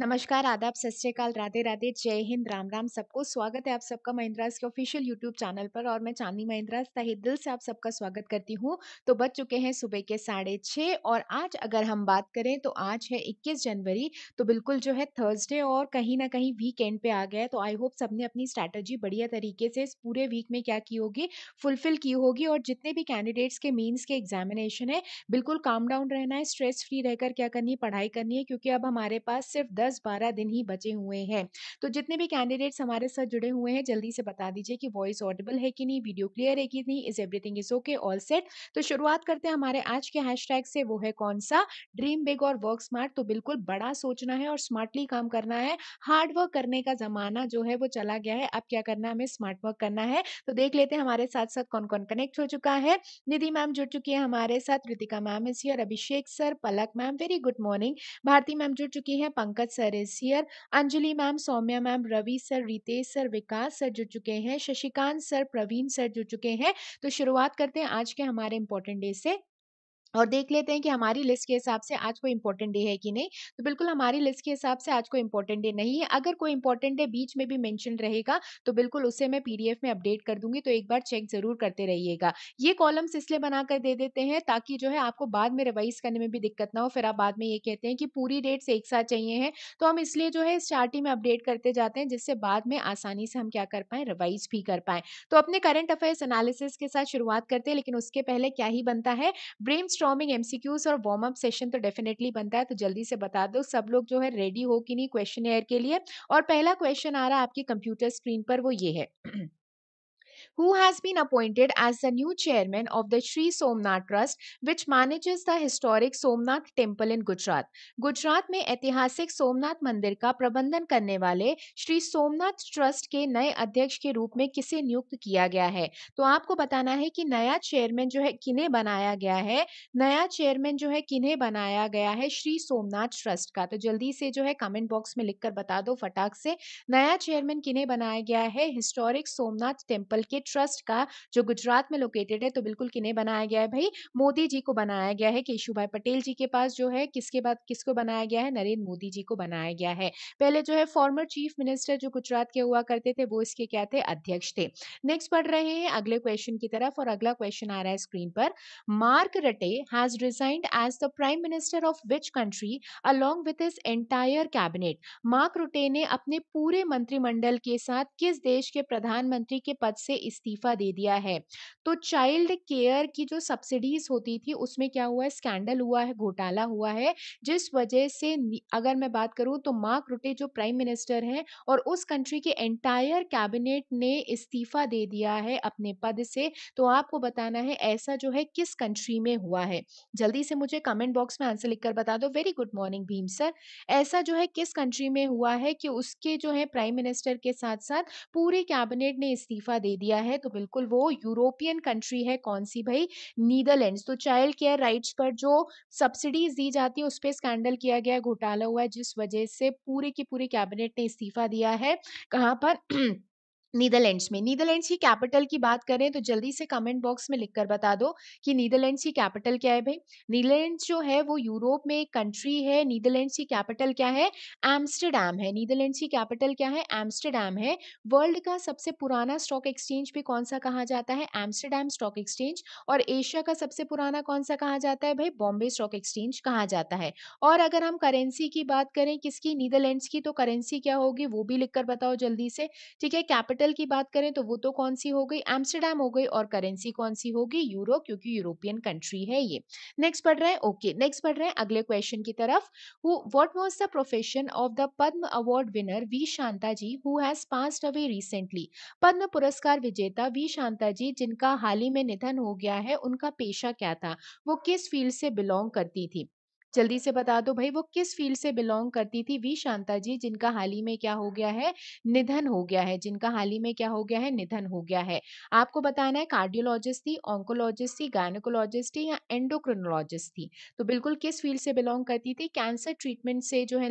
नमस्कार, आदाब, सत श्री अकाल, राधे राधे, जय हिंद, राम राम सबको। स्वागत है आप सबका महिंद्रास के ऑफिशियल यूट्यूब चैनल पर और मैं चांदनी महिंद्रास तहे दिल से आप सबका स्वागत करती हूँ। तो बज चुके हैं सुबह के 6:30 और आज अगर हम बात करें तो आज है 21 जनवरी, तो बिल्कुल जो है थर्सडे और कहीं ना कहीं वीकेंड पे आ गया है। तो आई होप सबने अपनी स्ट्रैटेजी बढ़िया तरीके से इस पूरे वीक में क्या की होगी, फुलफिल की होगी। और जितने भी कैंडिडेट्स के मेन्स के एग्जामिनेशन है, बिल्कुल काम डाउन रहना है, स्ट्रेस फ्री रहकर क्या करनी है, पढ़ाई करनी है, क्योंकि अब हमारे पास सिर्फ 10-12 दिन ही बचे हुए हैं। तो जितने भी कैंडिडेट्स हमारे साथ जुड़े हुए हैं, जल्दी से बता दीजिए कि वॉइस ऑडिबल है कि नहीं, वीडियो क्लियर है कि नहीं, is everything is okay, all set. तो शुरुआत करते हैं हमारे आज के हैशटैग से, वो है कौन सा, ड्रीम बिग और वर्क स्मार्ट। तो बिल्कुल बड़ा सोचना है और स्मार्टली काम करना है। हार्ड वर्क करने का जमाना जो है वो चला गया है, अब क्या करना है, हमें स्मार्ट वर्क करना है। तो देख लेते हैं हमारे साथ साथ कौन कौन कनेक्ट हो चुका है। निधि मैम जुड़ चुकी है हमारे साथ, Ritika ma'am is here, Abhishek sir, Palak ma'am, very good morning, Bharti ma'am जुड़ चुकी है, Pankaj sir is here, Anjali ma'am, Saumya ma'am, Ravi sir, Ritesh sir, Vikas sir जुड़ चुके हैं, शशिकांत सर, प्रवीण सर जुड़ चुके हैं। तो शुरुआत करते हैं आज के हमारे इंपॉर्टेंट डे से और देख लेते हैं कि हमारी लिस्ट के हिसाब से आज कोई इंपॉर्टेंट डे है कि नहीं। तो बिल्कुल हमारी लिस्ट के हिसाब से आज कोई इंपॉर्टेंट डे नहीं है। अगर कोई इंपॉर्टेंट डे बीच में भी मेंशन रहेगा तो बिल्कुल उसे मैं पीडीएफ में अपडेट कर दूंगी, तो एक बार चेक जरूर करते रहिएगा। ये कॉलम्स इसलिए बनाकर दे देते हैं ताकि जो है आपको बाद में रिवाइज करने में भी दिक्कत ना हो, फिर आप बाद में ये कहते हैं कि पूरी डेट्स एक साथ चाहिए हैं। तो हम इसलिए जो है स्टार्टिंग में अपडेट करते जाते हैं, जिससे बाद में आसानी से हम क्या कर पाए, रिवाइज भी कर पाए। तो अपने करंट अफेयर्स एनालिसिस के साथ शुरुआत करते हैं, लेकिन उसके पहले क्या ही बनता है, ब्रेन स्टॉर्मिंग, एमसीक्यूज और वार्म अप सेशन तो डेफिनेटली बनता है। तो जल्दी से बता दो सब लोग जो है रेडी हो कि नहीं क्वेश्चनएयर के लिए। और पहला क्वेश्चन आ रहा है आपकी कंप्यूटर स्क्रीन पर, वो ये है, Who has been appointed as the new chairman of the Shri Somnath Trust, which manages the historic Somnath Temple in Gujarat? Gujarat में ऐतिहासिक सोमनाथ मंदिर का प्रबंधन करने वाले श्री सोमनाथ ट्रस्ट के नए अध्यक्ष के रूप में किसे नियुक्त किया गया है? तो आपको बताना है कि नया चेयरमैन जो है किन्हें बनाया गया है, नया चेयरमैन जो है किन्हें बनाया गया है श्री सोमनाथ ट्रस्ट का। तो जल्दी से जो है कमेंट बॉक्स में लिखकर बता दो फटाक से, नया चेयरमैन किन्हें बनाया गया है हिस्टोरिक सोमनाथ टेम्पल के ट्रस्ट का जो गुजरात में लोकेटेड है। तो बिल्कुल किन्हें बनाया गया है भाई, मोदी जी को बनाया गया है, केशुभाई पटेल जी के पास जो है किसके बाद किसको बनाया गया है, नरेंद्र मोदी जी को बनाया गया है। पहले जो है फॉर्मर चीफ मिनिस्टर जो गुजरात के हुआ करते थे वो इसके क्या थे, अध्यक्ष थे। नेक्स्ट बढ़ रहे हैं अगले क्वेश्चन की तरफ और अगला क्वेश्चन आ रहा है स्क्रीन पर, Mark Rutte has resigned as the prime minister of which country along with his entire cabinet? Mark Rutte ने अपने पूरे मंत्रिमंडल के साथ किस देश के प्रधानमंत्री के पद से इस्तीफा दे दिया है? तो चाइल्ड केयर की जो सब्सिडीज होती थी उसमें क्या हुआ है, स्कैंडल हुआ है, घोटाला हुआ है, जिस वजह से अगर मैं बात करूं तो मार्क रुटे जो प्राइम मिनिस्टर हैं और उस कंट्री के एंटायर कैबिनेट ने इस्तीफा दे दिया है अपने पद से। तो आपको बताना है ऐसा जो है किस कंट्री में हुआ है, जल्दी से मुझे कमेंट बॉक्स में आंसर लिखकर बता दो। Very good morning Bhim sir, ऐसा जो है किस कंट्री में हुआ है कि उसके जो है प्राइम मिनिस्टर के साथ साथ पूरे कैबिनेट ने इस्तीफा दे दिया है? तो बिल्कुल वो यूरोपियन कंट्री है, कौन सी भाई, नीदरलैंड्स। तो चाइल्ड केयर राइट्स पर जो सब्सिडीज दी जाती है उस पे स्कैंडल किया गया, घोटाला हुआ है, जिस वजह से पूरे की पूरे कैबिनेट ने इस्तीफा दिया है। कहां पर, नीदरलैंड्स में। नीदरलैंड्स की कैपिटल की बात करें तो जल्दी से कमेंट बॉक्स में लिखकर बता दो कि नीदरलैंड्स की कैपिटल क्या है भाई। नीदरलैंड्स जो है वो यूरोप में एक कंट्री है। नीदरलैंड्स की कैपिटल क्या है, एम्स्टरडैम है। नीदरलैंड्स की कैपिटल क्या है, एम्स्टरडैम है। वर्ल्ड का सबसे पुराना स्टॉक एक्सचेंज भी कौन सा कहा जाता है, एम्स्टरडैम स्टॉक एक्सचेंज। और एशिया का सबसे पुराना कौन सा कहा जाता है भाई, बॉम्बे स्टॉक एक्सचेंज कहा जाता है। और अगर हम करेंसी की बात करें किसकी, नीदरलैंड्स की, तो करेंसी क्या होगी वो भी लिखकर बताओ जल्दी से, ठीक है। कैपिटल की बात करें तो वो तो कौन सी हो गई, एम्स्टरडैम हो गई, और करेंसी कौन सी होगी, यूरो, क्योंकि यूरोपियन कंट्री है ये। नेक्स्ट बढ़ रहे हैं, ओके नेक्स्ट बढ़ रहे हैं अगले क्वेश्चन की तरफ। What was the profession of the Padma award winner V Shanta ji who has passed away recently? Padma पुरस्कार विजेता वी शांता जी जिनका हाल ही में निधन हो गया है, उनका पेशा क्या था, वो किस फील्ड से बिलोंग करती थी? जल्दी से बता दो भाई, वो किस फील्ड से बिलोंग करती थी वी शांता जी जिनका हाल ही में क्या हो गया है, निधन हो गया है, जिनका हाल ही में क्या हो गया है, निधन हो गया है। आपको बताना है कार्डियोलॉजिस्ट थी, ऑन्कोलॉजिस्ट थी, गायनेकोलॉजिस्ट थी या एंडोक्रिनोलॉजिस्ट थी? तो बिल्कुल किस फील्ड से बिलोंग करती थी, कैंसर ट्रीटमेंट से जो है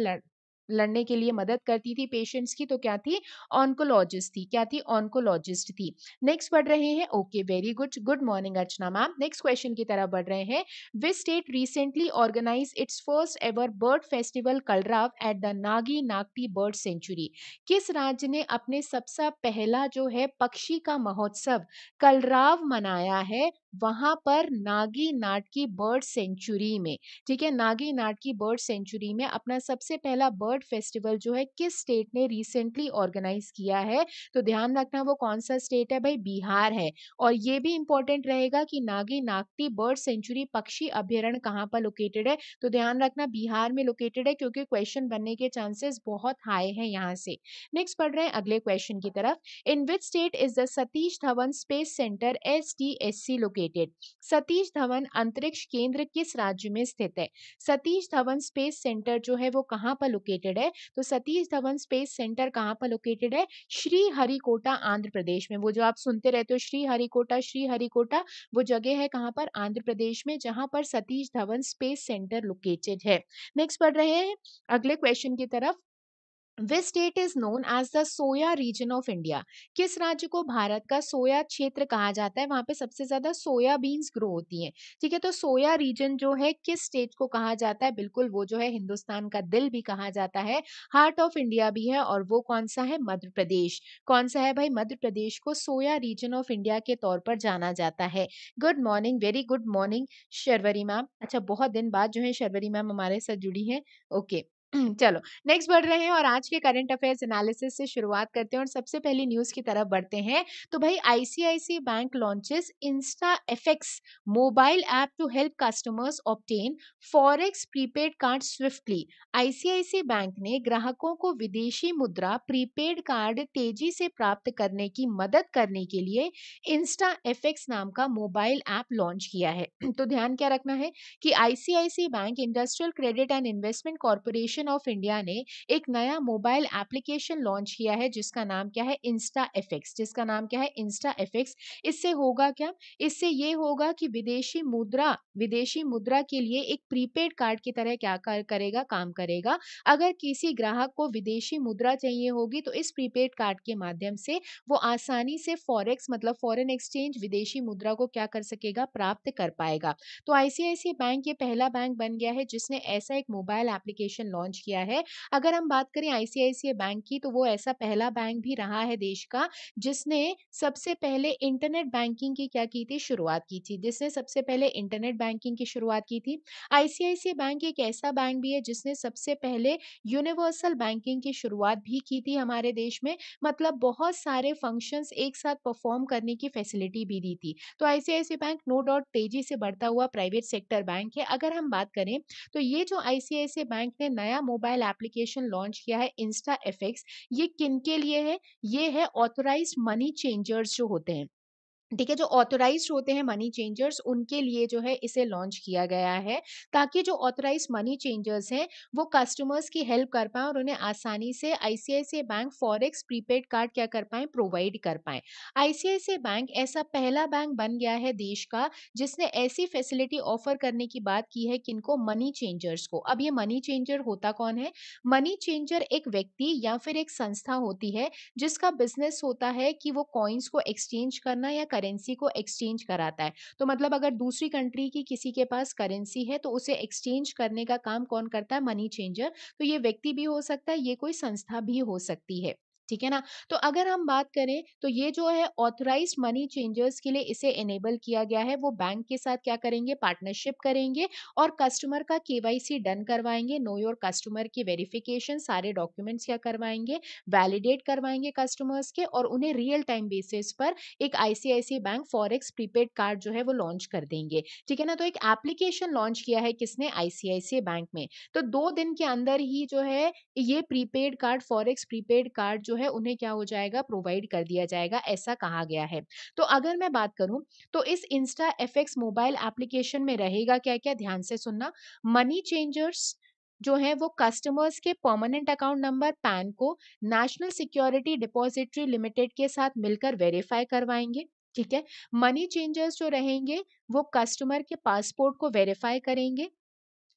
लड़ने के लिए मदद करती थी पेशेंट्स की, तो क्या थी, ऑन्कोलॉजिस्ट थी, क्या थी, ऑन्कोलॉजिस्ट थी। नेक्स्ट बढ़ रहे हैं, okay very good, good morning Archana ma'am. Next question की तरफ बढ़ रहे हैं, which state recently organise its first ever bird festival Kalrav at the Nagi Nakti bird sanctuary. किस राज्य ने अपने सबसे पहला जो है पक्षी का महोत्सव कलराव मनाया है वहां पर नागी नाटकी बर्ड सेंचुरी में, ठीक है, नागी नाटकी बर्ड सेंचुरी में अपना सबसे पहला बर्ड फेस्टिवल जो है किस स्टेट ने रिसेंटली ऑर्गेनाइज किया है। तो ध्यान रखना वो कौन सा स्टेट है भाई, बिहार है। और ये भी इंपॉर्टेंट रहेगा कि नागी नागटी बर्ड सेंचुरी पक्षी अभ्यारण्य कहाँ पर लोकेटेड है, तो ध्यान रखना बिहार में लोकेटेड है, क्योंकि क्वेश्चन बनने के चांसेस बहुत हाई हैं यहाँ से। नेक्स्ट पढ़ रहे हैं अगले क्वेश्चन की तरफ, in which state is the Satish Dhawan space centre SDSC located. Satish Dhawan अंतरिक्ष केंद्र किस राज्य में स्थित है। सतीश धवन स्पेस सेंटर जो है वो कहां पर लोकेटेड है, तो सतीश धवन स्पेस सेंटर कहां पर लोकेटेड है, श्रीहरिकोटा आंध्र प्रदेश में। वो जो आप सुनते रहते हो श्रीहरिकोटा श्रीहरिकोटा, वो जगह है कहां पर, आंध्र प्रदेश में, जहां पर Satish Dhawan space centre located है। नेक्स्ट पढ़ रहे हैं अगले क्वेश्चन की तरफ, Which state is known as the soya region of India? किस राज्य को भारत का सोया क्षेत्र कहा जाता है, वहां पे सबसे ज्यादा सोया बीन्स ग्रो होती हैं, ठीक है। तो सोया रीजन जो है किस स्टेट को कहा जाता है, बिल्कुल वो जो है हिंदुस्तान का दिल भी कहा जाता है, हार्ट ऑफ इंडिया भी है, और वो कौन सा है, मध्य प्रदेश। कौन सा है भाई, मध्य प्रदेश को सोया रीजन ऑफ इंडिया के तौर पर जाना जाता है। Good morning, very good morning Sharvari ma'am. अच्छा, बहुत दिन बाद जो है शर्वरी मैम हमारे साथ जुड़ी है, ओके चलो नेक्स्ट बढ़ रहे हैं और आज के करंट अफेयर्स एनालिसिस से शुरुआत करते हैं और सबसे पहली न्यूज की तरफ बढ़ते हैं। तो भाई ICICI bank launches Insta FX mobile app to help customers obtain forex prepaid card swiftly. ICICI bank ने ग्राहकों को विदेशी मुद्रा प्रीपेड कार्ड तेजी से प्राप्त करने की मदद करने के लिए इंस्टा FX नाम का मोबाइल ऐप लॉन्च किया है। तो ध्यान क्या रखना है कि ICICI bank industrial credit and investment corporation of India ने एक नया मोबाइल एप्लीकेशन लॉन्च किया है जिसका नाम क्या है, इंस्टा FX, जिसका नाम क्या है, इंस्टा FX। इससे होगा क्या, इससे ये होगा कि विदेशी मुद्रा के लिए एक प्रीपेड कार्ड की तरह क्या करेगा, काम करेगा। अगर किसी ग्राहक को विदेशी मुद्रा चाहिए होगी तो इस प्रीपेड कार्ड के माध्यम से वो आसानी से फॉरेक्स मतलब फॉरेन एक्सचेंज विदेशी मुद्रा को क्या कर सकेगा, प्राप्त कर पाएगा। तो ICICI बैंक ये पहला बैंक बन गया है जिसने ऐसा एक मोबाइल एप्लीकेशन लॉन्च किया है। अगर हम बात करें ICICI बैंक की, तो वो ऐसा पहला बैंक भी रहा है देश का जिसने सबसे पहले इंटरनेट बैंकिंग की क्या की थी, शुरुआत की थी, जिसने सबसे पहले इंटरनेट बैंकिंग की शुरुआत की थी। ICICI बैंक एक ऐसा बैंक भी है जिसने सबसे पहले यूनिवर्सल बैंकिंग की शुरुआत भी की थी हमारे देश में, मतलब बहुत सारे फंक्शंस एक साथ परफॉर्म करने की फैसिलिटी भी दी थी। तो ICICI बैंक नो डाउट तेजी से बढ़ता हुआ प्राइवेट सेक्टर बैंक है। अगर हम बात करें तो ये जो ICICI बैंक ने नया मोबाइल एप्लीकेशन लॉन्च किया है इंस्टा FX, ये किनके लिए है, ये है ऑथराइज्ड मनी चेंजर्स जो होते हैं, ठीक है, जो ऑथराइज्ड होते हैं मनी चेंजर्स, उनके लिए जो है इसे लॉन्च किया गया है ताकि जो ऑथराइज्ड मनी चेंजर्स हैं वो कस्टमर्स की हेल्प कर पाएं और उन्हें आसानी से ICICI bank forex prepaid card क्या कर पाएं, प्रोवाइड कर पाएं। ICICI बैंक ऐसा पहला बैंक बन गया है देश का जिसने ऐसी फैसिलिटी ऑफर करने की बात की है किनको, मनी चेंजर्स को। अब ये मनी चेंजर होता कौन है, मनी चेंजर एक व्यक्ति या फिर एक संस्था होती है जिसका बिजनेस होता है कि वो कॉइन्स को एक्सचेंज करना या करेंसी को एक्सचेंज कराता है। तो मतलब अगर दूसरी कंट्री की किसी के पास करेंसी है तो उसे एक्सचेंज करने का काम कौन करता है, मनी चेंजर। तो ये व्यक्ति भी हो सकता है, ये कोई संस्था भी हो सकती है, ठीक है ना। तो अगर हम बात करें तो ये जो है ऑथराइज्ड मनी चेंजर्स के लिए इसे इनेबल किया गया है। वो बैंक के साथ क्या करेंगे, पार्टनरशिप करेंगे और कस्टमर का KYC डन करवाएंगे, नो योर कस्टमर की वेरिफिकेशन, सारे डॉक्यूमेंट्स क्या करवाएंगे, वैलिडेट करवाएंगे कस्टमर्स के, और उन्हें रियल टाइम बेसिस पर एक ICICI bank forex prepaid card जो है वो लॉन्च कर देंगे, ठीक है ना। तो एक एप्लीकेशन लॉन्च किया है किसने, ICICI बैंक में। तो 2 दिन के अंदर ही जो है ये prepaid card, forex prepaid card है उन्हें क्या हो जाएगा, प्रोवाइड कर दिया जाएगा, ऐसा कहा गया है। तो अगर मैं बात करूं तो इस इंस्टा FX मोबाइल एप्लीकेशन में रहेगा क्या क्या, ध्यान से सुनना, मनी चेंजर्स जो है वो कस्टमर्स के परमानेंट अकाउंट नंबर पैन को नेशनल सिक्योरिटी डिपॉजिटरी लिमिटेड के साथ मिलकर वेरीफाई करवाएंगे, ठीक है। मनी चेंजर्स जो रहेंगे वो कस्टमर के पासपोर्ट को वेरीफाई करेंगे,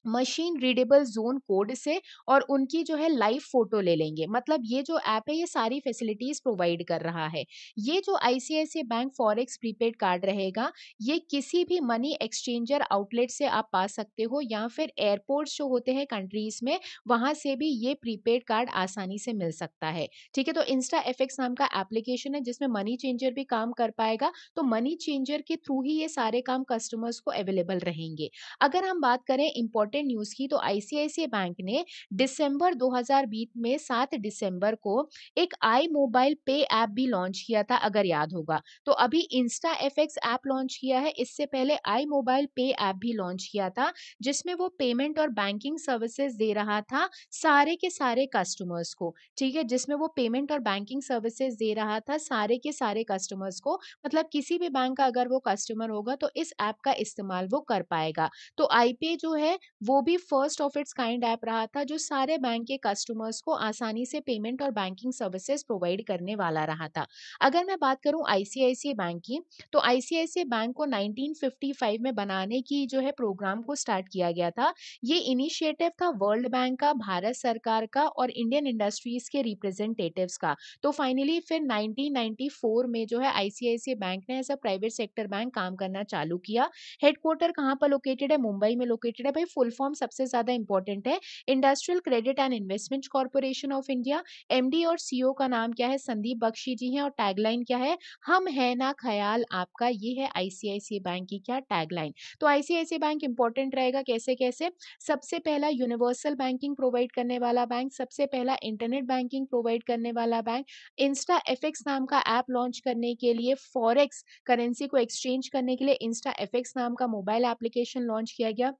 मशीन रीडेबल जोन कोड से और उनकी जो है लाइव फोटो ले लेंगे। मतलब ये जो ऐप है ये सारी फैसिलिटीज प्रोवाइड कर रहा है। ये जो ICICI bank forex prepaid card रहेगा ये किसी भी मनी एक्सचेंजर आउटलेट से आप पा सकते हो या फिर एयरपोर्ट्स जो होते हैं कंट्रीज में वहां से भी ये प्रीपेड कार्ड आसानी से मिल सकता है। ठीक है, तो इंस्टा एफएक्स नाम का एप्लीकेशन है जिसमें मनी चेंजर भी काम कर पाएगा, तो मनी चेंजर के थ्रू ही ये सारे काम कस्टमर्स को अवेलेबल रहेंगे। अगर हम बात करें इंपॉर्टेंट न्यूज की तो आईसीआईसीआई बैंक ने दिसंबर 2020 में 7 दिसंबर को एक आई मोबाइल पे ऐप भी लॉन्च किया था, अगर याद होगा। तो अभी इंस्टा एफएक्स ऐप लॉन्च किया है, इससे पहले आई मोबाइल पे ऐप भी लॉन्च किया था जिसमें वो पेमेंट और बैंकिंग सर्विसेज दे रहा था सारे के सारे कस्टमर्स को। ठीक है, जिसमें वो पेमेंट और बैंकिंग सर्विसेज दे रहा था सारे के सारे कस्टमर्स को, मतलब किसी भी बैंक का अगर वो कस्टमर होगा तो इस ऐप का इस्तेमाल वो कर पाएगा। तो आईपे जो है वो भी first of its kind app रहा था जो सारे बैंक के कस्टमर्स को आसानी से पेमेंट और बैंकिंग सर्विसेज प्रोवाइड करने वाला रहा था। अगर मैं बात करूं आईसीआईसीआई बैंक की तो आईसीआईसीआई बैंक को 1955 में बनाने की जो है प्रोग्राम को स्टार्ट किया गया था। ये इनिशिएटिव था वर्ल्ड बैंक का, भारत सरकार का और इंडियन इंडस्ट्रीज के रिप्रेजेंटेटिव्स का। तो फाइनली फिर 1994 में जो है आईसीआईसीआई बैंक ने as a private sector bank काम करना चालू किया। हेडक्वार्टर कहाँ पर लोकेटेड है? मुंबई में लोकेटेड है। भाई फुल फॉर्म सबसे ज्यादा इंपॉर्टेंट है। Industrial credit and investment corporation of India, MD और सीईओ का नाम क्या है? संदीप बख्शी जी हैं। और टैगलाइन क्या है? हम है ना ख्याल आपका। ये है आईसीआईसीआई बैंक की क्या टैगलाइन। तो आईसीआईसीआई बैंक इंपॉर्टेंट रहेगा कैसे कैसे? सबसे पहला यूनिवर्सल बैंकिंग प्रोवाइड करने वाला बैंक, सबसे पहला इंटरनेट बैंकिंग प्रोवाइड करने वाला बैंक, इंस्टा एफएक्स नाम का ऐप लॉन्च करने के लिए, फॉरेक्स करेंसी को एक्सचेंज करने के लिए इंस्टा एफएक्स नाम का मोबाइल एप्लीकेशन लॉन्च किया गया,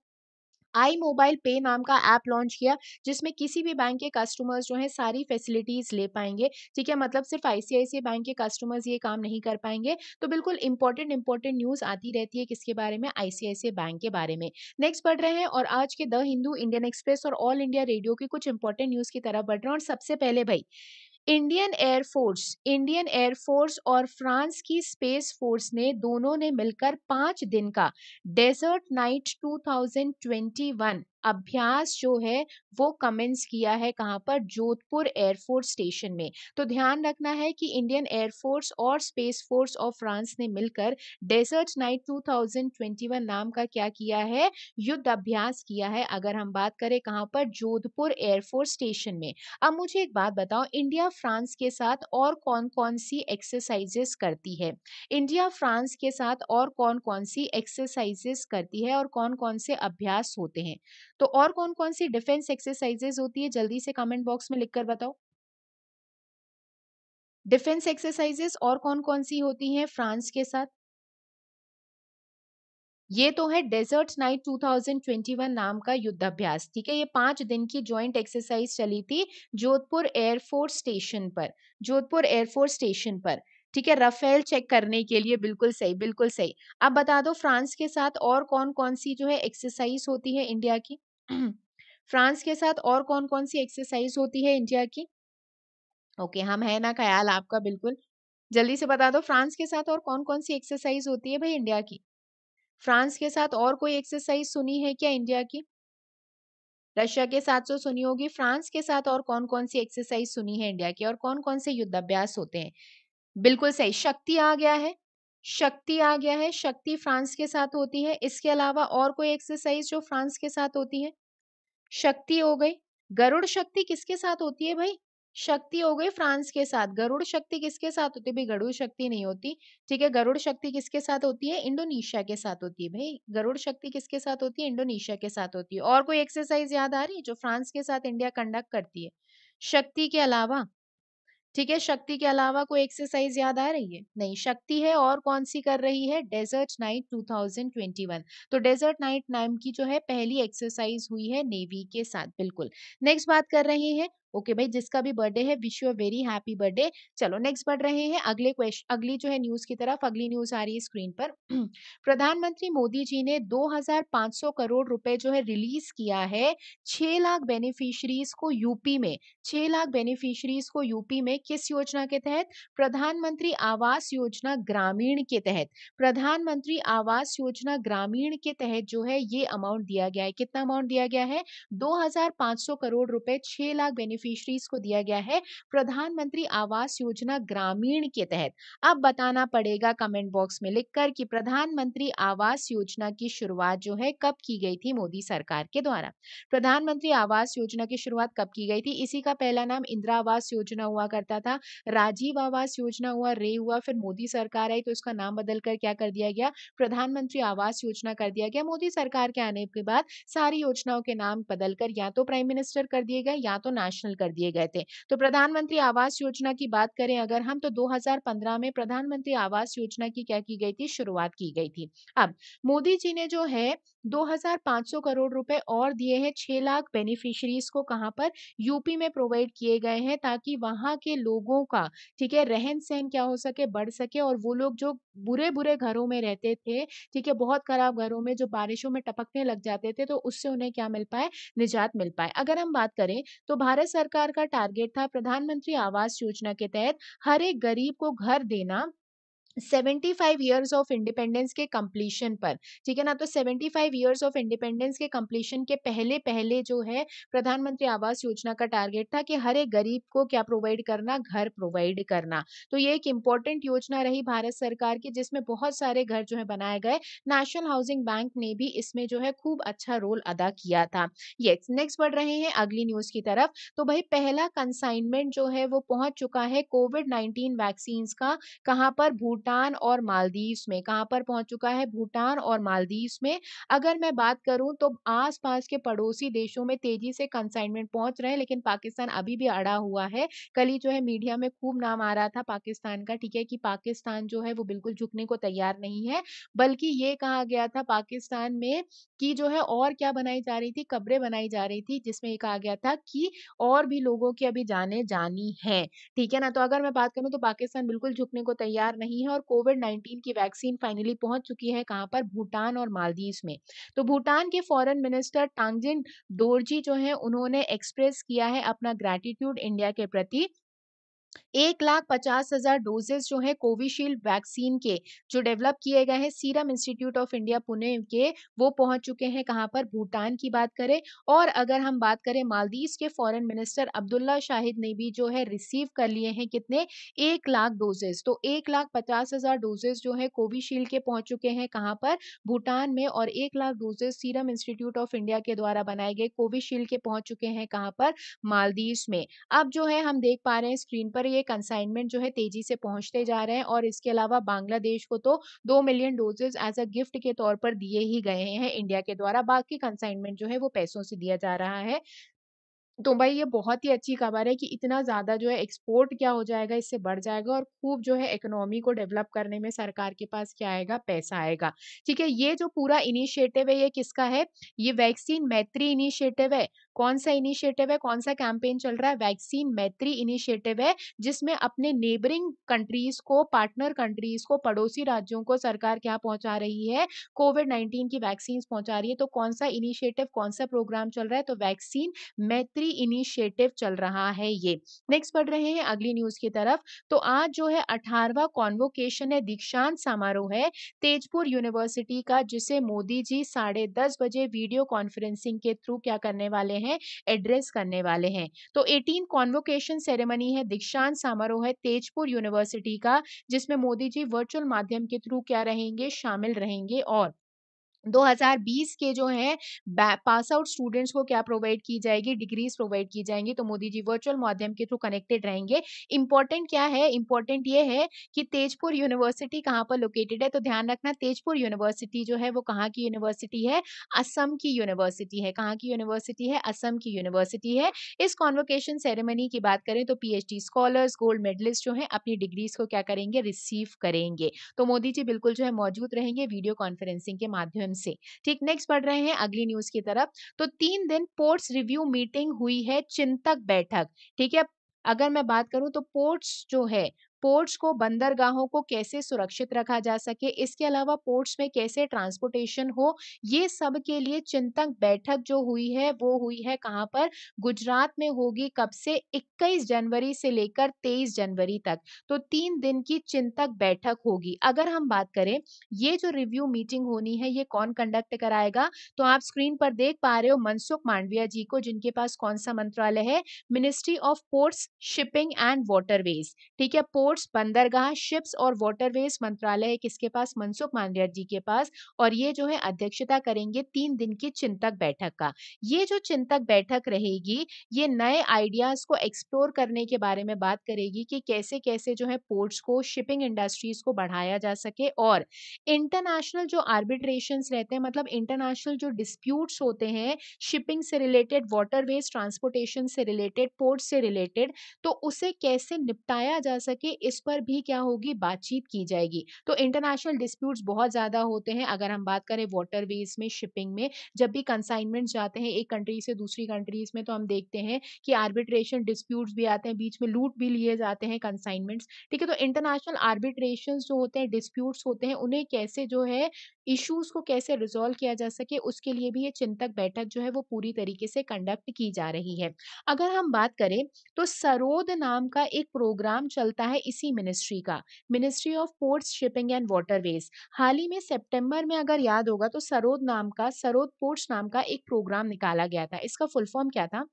आई मोबाइल पे नाम का ऐप लॉन्च किया जिसमें किसी भी बैंक के कस्टमर्स जो है सारी फैसिलिटीज ले पाएंगे। ठीक है, मतलब सिर्फ आईसीआईसीआई बैंक के कस्टमर्स ये काम नहीं कर पाएंगे। तो बिल्कुल इंपॉर्टेंट न्यूज आती रहती है किसके बारे में? आईसीआईसीआई बैंक के बारे में। नेक्स्ट बढ़ रहे हैं और आज के द हिंदू, इंडियन एक्सप्रेस और ऑल इंडिया रेडियो की कुछ इंपॉर्टेंट न्यूज की तरफ बढ़ रहे हैं। और सबसे पहले भाई इंडियन एयरफोर्स और फ्रांस की स्पेस फोर्स ने दोनों ने मिलकर 5 दिन का डेजर्ट नाइट 2021 अभ्यास जो है वो कमेंस किया है। कहाँ पर? जोधपुर एयरफोर्स स्टेशन में। तो ध्यान रखना है कि इंडियन एयरफोर्स और स्पेस फोर्स ऑफ फ्रांस ने मिलकर डेजर्ट नाइट 2021 नाम का क्या किया है? युद्ध अभ्यास किया है। अगर हम बात करें कहाँ पर? जोधपुर एयरफोर्स स्टेशन में। अब मुझे एक बात बताओ, इंडिया फ्रांस के साथ और कौन कौन सी एक्सरसाइजेस करती है? इंडिया फ्रांस के साथ और कौन कौन सी एक्सरसाइजेस करती है और कौन कौन से अभ्यास होते हैं? तो और कौन कौन सी डिफेंस एक्सरसाइजेज होती है? जल्दी से कमेंट बॉक्स में लिखकर बताओ। डिफेंस एक्सरसाइजेस और कौन कौन सी होती हैं फ्रांस के साथ? ये तो है डेजर्ट नाइट 2021 नाम का युद्धाभ्यास। ठीक है, ये 5 दिन की ज्वाइंट एक्सरसाइज चली थी जोधपुर एयरफोर्स स्टेशन पर। ठीक है, राफेल चेक करने के लिए। बिल्कुल सही, बिल्कुल सही। अब बता दो फ्रांस के साथ और कौन कौन सी जो है एक्सरसाइज होती है इंडिया की? फ्रांस के साथ और कौन कौन सी एक्सरसाइज होती है इंडिया की? ओके, हम है ना ख्याल आपका। बिल्कुल जल्दी से बता दो, फ्रांस के साथ और कौन कौन सी एक्सरसाइज होती है भाई इंडिया की? फ्रांस के साथ और कोई एक्सरसाइज सुनी है क्या इंडिया की? रशिया के साथ तो सुनी होगी। फ्रांस के साथ और कौन कौन सी एक्सरसाइज सुनी है इंडिया की और कौन कौन से युद्धाभ्यास होते हैं? बिल्कुल सही, शक्ति आ गया है। शक्ति फ्रांस के साथ होती है। इसके अलावा और कोई एक्सरसाइज जो फ्रांस के साथ होती है? शक्ति हो गई। गरुड़ शक्ति किसके साथ होती है भाई? शक्ति हो गई फ्रांस के साथ। गरुड़ शक्ति किसके साथ होती है भाई? गरुड़ शक्ति नहीं होती। ठीक है, गरुड़ शक्ति किसके साथ होती है? इंडोनेशिया के साथ होती है भाई। गरुड़ शक्ति किसके साथ होती है? इंडोनेशिया के साथ होती है। और कोई एक्सरसाइज याद आ रही है जो फ्रांस के साथ इंडिया कंडक्ट करती है शक्ति के अलावा? ठीक है, शक्ति के अलावा कोई एक्सरसाइज याद आ रही है? नहीं, शक्ति है। और कौन सी कर रही है? Desert knight 2021। तो डेजर्ट नाइट नाम की जो है पहली एक्सरसाइज हुई है नेवी के साथ। बिल्कुल। नेक्स्ट बात कर रहे हैं ओके भाई, जिसका भी बर्थडे है wish you a very happy birthday. चलो नेक्स्ट बढ़ रहे हैं अगले क्वेश्चन, अगली जो है न्यूज की तरफ। अगली न्यूज आ रही है स्क्रीन पर। प्रधानमंत्री मोदी जी ने 2500 करोड़ रुपए जो है रिलीज किया है 6 लाख बेनिफिशरीज को यूपी में। 6 लाख बेनिफिशरीज को यूपी में किस योजना के तहत? प्रधानमंत्री आवास योजना ग्रामीण के तहत। प्रधानमंत्री आवास योजना ग्रामीण के तहत जो है ये अमाउंट दिया गया है। कितना अमाउंट दिया गया है? 2500 करोड़ रुपए 6 लाख बेनिफिशरीज को दिया गया है प्रधानमंत्री आवास योजना ग्रामीण के तहत। अब बताना पड़ेगा कमेंट बॉक्स में लिखकर कि प्रधानमंत्री आवास योजना की शुरुआत जो है कब की गई थी मोदी सरकार के द्वारा। प्रधानमंत्री आवास योजना की शुरुआत कब की गई थी? इसी का पहला नाम इंदिरा आवास योजना हुआ करता था, राजीव आवास योजना हुआ, रे हुआ, फिर मोदी सरकार आई तो इसका नाम बदलकर क्या कर दिया गया? प्रधानमंत्री आवास योजना कर दिया गया। मोदी सरकार के आने के बाद सारी योजनाओं के नाम बदलकर या तो प्राइम मिनिस्टर कर दिए गए या तो नेशनल कर दिए गए थे। तो प्रधानमंत्री आवास योजना की बात करें अगर हम, तो 2015 में प्रधानमंत्री आवास योजना की क्या की गई थी? शुरुआत की गई थी। अब मोदी जी ने जो है 2500 करोड़ रुपए और दिए हैं, 6 लाख बेनिफिशरीज को कहां पर? यूपी में प्रोवाइड किए गए हैं ताकि वहां के लोगों का, ठीक है, रहन सहन क्या हो सके, बढ़ सके, और वो लोग जो बुरे बुरे घरों में रहते थे, ठीक है, बहुत खराब घरों में जो बारिशों में टपकने लग जाते थे, तो उससे उन्हें क्या मिल पाए? निजात मिल पाए। अगर हम बात करें तो भारत सरकार का टारगेट था प्रधानमंत्री आवास योजना के तहत हर एक गरीब को घर देना 75 ईयर्स ऑफ इंडिपेंडेंस के कंप्लीशन पर, ठीक है ना। तो 75 ईयर्स ऑफ इंडिपेंडेंस के कंप्लीशन के पहले पहले जो है प्रधानमंत्री आवास योजना का टारगेट था कि हर एक गरीब को क्या प्रोवाइड करना? घर प्रोवाइड करना। तो ये एक इम्पॉर्टेंट योजना रही भारत सरकार की, जिसमें बहुत सारे घर जो है बनाए गए। नेशनल हाउसिंग बैंक ने भी इसमें जो है खूब अच्छा रोल अदा किया था। ये नेक्स्ट बढ़ रहे हैं अगली न्यूज की तरफ। तो भाई पहला कंसाइनमेंट जो है वो पहुंच चुका है कोविड-19 वैक्सीन का, कहाँ पर? भूटान और मालदीव्स में। कहां पर पहुंच चुका है? भूटान और मालदीव्स में। अगर मैं बात करूं तो आसपास के पड़ोसी देशों में तेजी से कंसाइनमेंट पहुंच रहे हैं, लेकिन पाकिस्तान अभी भी अड़ा हुआ है। कल ही जो है मीडिया में खूब नाम आ रहा था पाकिस्तान का, ठीक है, कि पाकिस्तान जो है वो बिल्कुल झुकने को तैयार नहीं है, बल्कि ये कहा गया था पाकिस्तान में कि जो है और क्या बनाई जा रही थी? कब्रें बनाई जा रही थी, जिसमें ये कहा गया था कि और भी लोगों की अभी जाने जानी है, ठीक है ना। तो अगर मैं बात करूं तो पाकिस्तान बिल्कुल झुकने को तैयार नहीं है और कोविड-19 की वैक्सीन फाइनली पहुंच चुकी है कहां पर? भूटान और मालदीव्स में। तो भूटान के फॉरेन मिनिस्टर टांगजिन डोरजी जो हैं उन्होंने एक्सप्रेस किया है अपना ग्रैटिट्यूड इंडिया के प्रति। 1,50,000 डोजेस जो है कोविशील्ड वैक्सीन के जो डेवलप किए गए हैं Serum institute of India Pune के, वो पहुंच चुके हैं कहां पर? भूटान की बात करें। और अगर हम बात करें मालदीव्स के फॉरेन मिनिस्टर अब्दुल्ला शाहिद ने भी जो है रिसीव कर लिए हैं कितने? 1 लाख डोजेस। तो 1,50,000 डोजेस जो है कोविशील्ड के पहुंच चुके हैं कहां पर? भूटान में, और 1 lakh doses Serum institute of India के द्वारा बनाए गए कोविशील्ड के पहुंच चुके हैं कहां पर? मालदीव्स में। अब जो है हम देख पा रहे हैं स्क्रीन पर ये कंसाइनमेंट जो है तेजी से पहुंचते जा रहे हैं, और इसके अलावा बांग्लादेश को तो 2 million doses as a gift के तौर पर दिए ही गए हैं इंडिया के द्वारा। बाकी कंसाइनमेंट जो है वो पैसों से दिया जा रहा है। तो भाई ये बहुत ही अच्छी खबर है कि इतना ज़्यादा जो है एक्सपोर्ट क्या हो जाएगा, इससे बढ़ जाएगा, और खूब जो है इकोनॉमी को डेवलप करने में सरकार के पास क्या आएगा? पैसा आएगा, ठीक है। ये जो पूरा इनिशिएटिव है ये किसका है? ये वैक्सीन मैत्री इनिशिएटिव है। कौन सा इनिशिएटिव है? कौन सा कैंपेन चल रहा है? वैक्सीन मैत्री इनिशिएटिव है, जिसमें अपने नेबरिंग कंट्रीज को, पार्टनर कंट्रीज को, पड़ोसी राज्यों को सरकार क्या पहुंचा रही है? कोविड-19 की वैक्सीन पहुंचा रही है। तो कौन सा इनिशिएटिव, कौन सा प्रोग्राम चल रहा है? तो वैक्सीन मैत्री इनिशिएटिव चल रहा है ये। नेक्स्ट बढ़ रहे हैं अगली न्यूज की तरफ। तो आज जो है 18वां कॉन्वोकेशन है, दीक्षांत समारोह है तेजपुर यूनिवर्सिटी का, जिसे मोदी जी 10:30 बजे वीडियो कॉन्फ्रेंसिंग के थ्रू क्या करने वाले हैं? एड्रेस करने वाले हैं। तो 18 कॉन्वोकेशन सेरेमनी है, दीक्षांत समारोह है तेजपुर यूनिवर्सिटी का, जिसमें मोदी जी वर्चुअल माध्यम के थ्रू क्या रहेंगे? शामिल रहेंगे। और 2020 के जो है पास आउट स्टूडेंट्स को क्या प्रोवाइड की जाएगी? डिग्रीज प्रोवाइड की जाएंगी। तो मोदी जी वर्चुअल माध्यम के थ्रू कनेक्टेड रहेंगे। इंपॉर्टेंट क्या है? इंपॉर्टेंट ये है कि तेजपुर यूनिवर्सिटी कहाँ पर लोकेटेड है? तो ध्यान रखना तेजपुर यूनिवर्सिटी जो है वो कहाँ की यूनिवर्सिटी है? असम की यूनिवर्सिटी है। कहाँ की यूनिवर्सिटी है? असम की यूनिवर्सिटी है। इस कॉन्वोकेशन सेरेमनी की बात करें तो PhD स्कॉलर्स, गोल्ड मेडलिस्ट जो है अपनी डिग्रीज को क्या करेंगे? रिसीव करेंगे। तो मोदी जी बिल्कुल जो है मौजूद रहेंगे वीडियो कॉन्फ्रेंसिंग के माध्यम माध्यम से। ठीक, नेक्स्ट बढ़ रहे हैं अगली न्यूज की तरफ। तो 3 दिन पोर्ट्स रिव्यू मीटिंग हुई है, चिंतक बैठक। ठीक है, अगर मैं बात करूं तो पोर्ट्स जो है, पोर्ट्स को, बंदरगाहों को कैसे सुरक्षित रखा जा सके, इसके अलावा पोर्ट्स में कैसे ट्रांसपोर्टेशन हो, ये सब के लिए चिंतक बैठक जो हुई है वो हुई है कहाँ पर, गुजरात में होगी। कब से, 21 जनवरी से लेकर 23 जनवरी तक। तो 3 दिन की चिंतक बैठक होगी। अगर हम बात करें ये जो रिव्यू मीटिंग होनी है ये कौन कंडक्ट कराएगा, तो आप स्क्रीन पर देख पा रहे हो मनसुख मांडविया जी को, जिनके पास कौन सा मंत्रालय है, ministry of ports, shipping and waterways. ठीक है, बंदरगाह, शिप्स और वाटरवेज मंत्रालय किसके पास, मनसुख मांडविया जी के पास। और ये जो है अध्यक्षता करेंगे 3 दिन की चिंतक बैठक का। ये जो चिंतक बैठक रहेगी ये नए आइडियाज को एक्सप्लोर करने के बारे में बात करेगी कि कैसे कैसे जो है पोर्ट्स को, शिपिंग इंडस्ट्रीज को बढ़ाया जा सके, और इंटरनेशनल जो आर्बिट्रेशंस रहते हैं, मतलब इंटरनेशनल जो डिस्प्यूट्स होते हैं शिपिंग से रिलेटेड, वाटरवेज ट्रांसपोर्टेशन से रिलेटेड, पोर्ट से रिलेटेड, तो उसे कैसे निपटाया जा सके, इस पर भी क्या होगी, बातचीत की जाएगी। तो इंटरनेशनल डिस्प्यूट्स बहुत ज्यादा होते हैं, अगर हम बात करें वाटरवेज में, शिपिंग में, जब भी कंसाइनमेंट जाते हैं एक कंट्री से दूसरी कंट्रीज में, तो हम देखते हैं कि आर्बिट्रेशन डिस्प्यूट्स भी आते हैं, बीच में लूट भी लिए जाते हैं कंसाइनमेंट्स। ठीक है, तो इंटरनेशनल आर्बिट्रेशन जो होते हैं, डिस्प्यूट्स होते हैं, उन्हें कैसे जो है, इश्यूज को कैसे रिजॉल्व किया जा सके, उसके लिए भी ये चिंतक बैठक जो है वो पूरी तरीके से कंडक्ट की जा रही है। अगर हम बात करें तो सरोद नाम का एक प्रोग्राम चलता है इसी मिनिस्ट्री का, ministry of ports, shipping and waterways. हाल ही में सितंबर में अगर याद होगा तो सरोद नाम का, सरोद पोर्ट्स नाम का एक प्रोग्राम निकाला गया था। इसका फुल फॉर्म क्या था,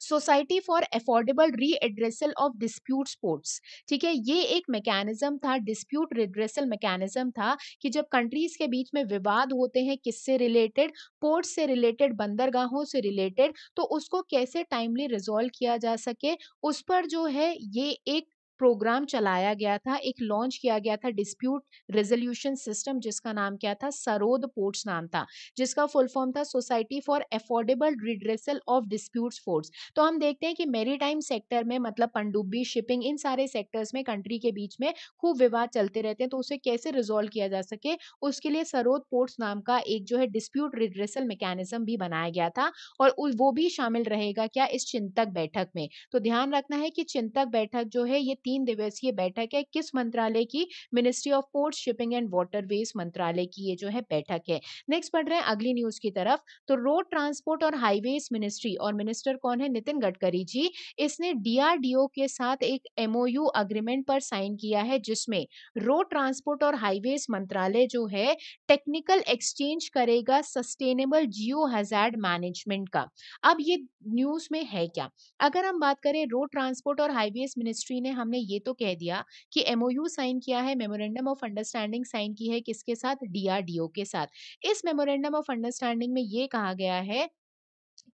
society for affordable redressal of dispute ports. ठीक है, ये एक मैकेनिज्म था, डिस्प्यूट रिड्रेसल मैकेनिज्म था, कि जब कंट्रीज के बीच में विवाद होते हैं किससे रिलेटेड, पोर्ट से रिलेटेड, बंदरगाहों से रिलेटेड, तो उसको कैसे टाइमली रिजॉल्व किया जा सके, उस पर जो है ये एक प्रोग्राम चलाया गया था, एक लॉन्च किया गया था डिस्प्यूट रेजोल्यूशन सिस्टम, जिसका नाम क्या था, सरोद पोर्ट्स नाम था, जिसका फुल फॉर्म था society for affordable redressal of disputes ports. तो हम देखते हैं कि मैरीटाइम सेक्टर में, मतलब पनडुब्बी, शिपिंग, इन सारे सेक्टर्स में कंट्री के बीच में खूब विवाद चलते रहते हैं, तो उसे कैसे रिजोल्व किया जा सके, उसके लिए सरोद पोर्ट्स नाम का एक जो है डिस्प्यूट रिड्रेसल मैकेनिज्म भी बनाया गया था, और वो भी शामिल रहेगा क्या, इस चिंतक बैठक में। तो ध्यान रखना है कि चिंतक बैठक जो है ये 3 दिवसीय बैठक है, किस मंत्रालय की, ministry of ports, shipping and waterways मंत्रालय की ये जो है बैठक है। नेक्स्ट बढ़ रहे हैं अगली न्यूज की तरफ। तो रोड ट्रांसपोर्ट और हाईवेज मिनिस्ट्री, और मिनिस्टर कौन है, नितिन गडकरी जी, इसने डीआरडीओ के साथ एक एमओयू अग्रीमेंट पर साइन किया है, जिसमें रोड ट्रांसपोर्ट और हाईवेज मंत्रालय जो है टेक्निकल एक्सचेंज करेगा सस्टेनेबल जियो हैजार्ड मैनेजमेंट का। अब ये न्यूज में है क्या, अगर हम बात करें रोड ट्रांसपोर्ट और हाईवेज मिनिस्ट्री ने, हमने ये तो कह दिया कि एमओयू साइन किया है, मेमोरेंडम ऑफ अंडरस्टैंडिंग साइन की है, किसके साथ, डीआरडीओ के साथ। इस मेमोरेंडम ऑफ अंडरस्टैंडिंग में ये कहा गया है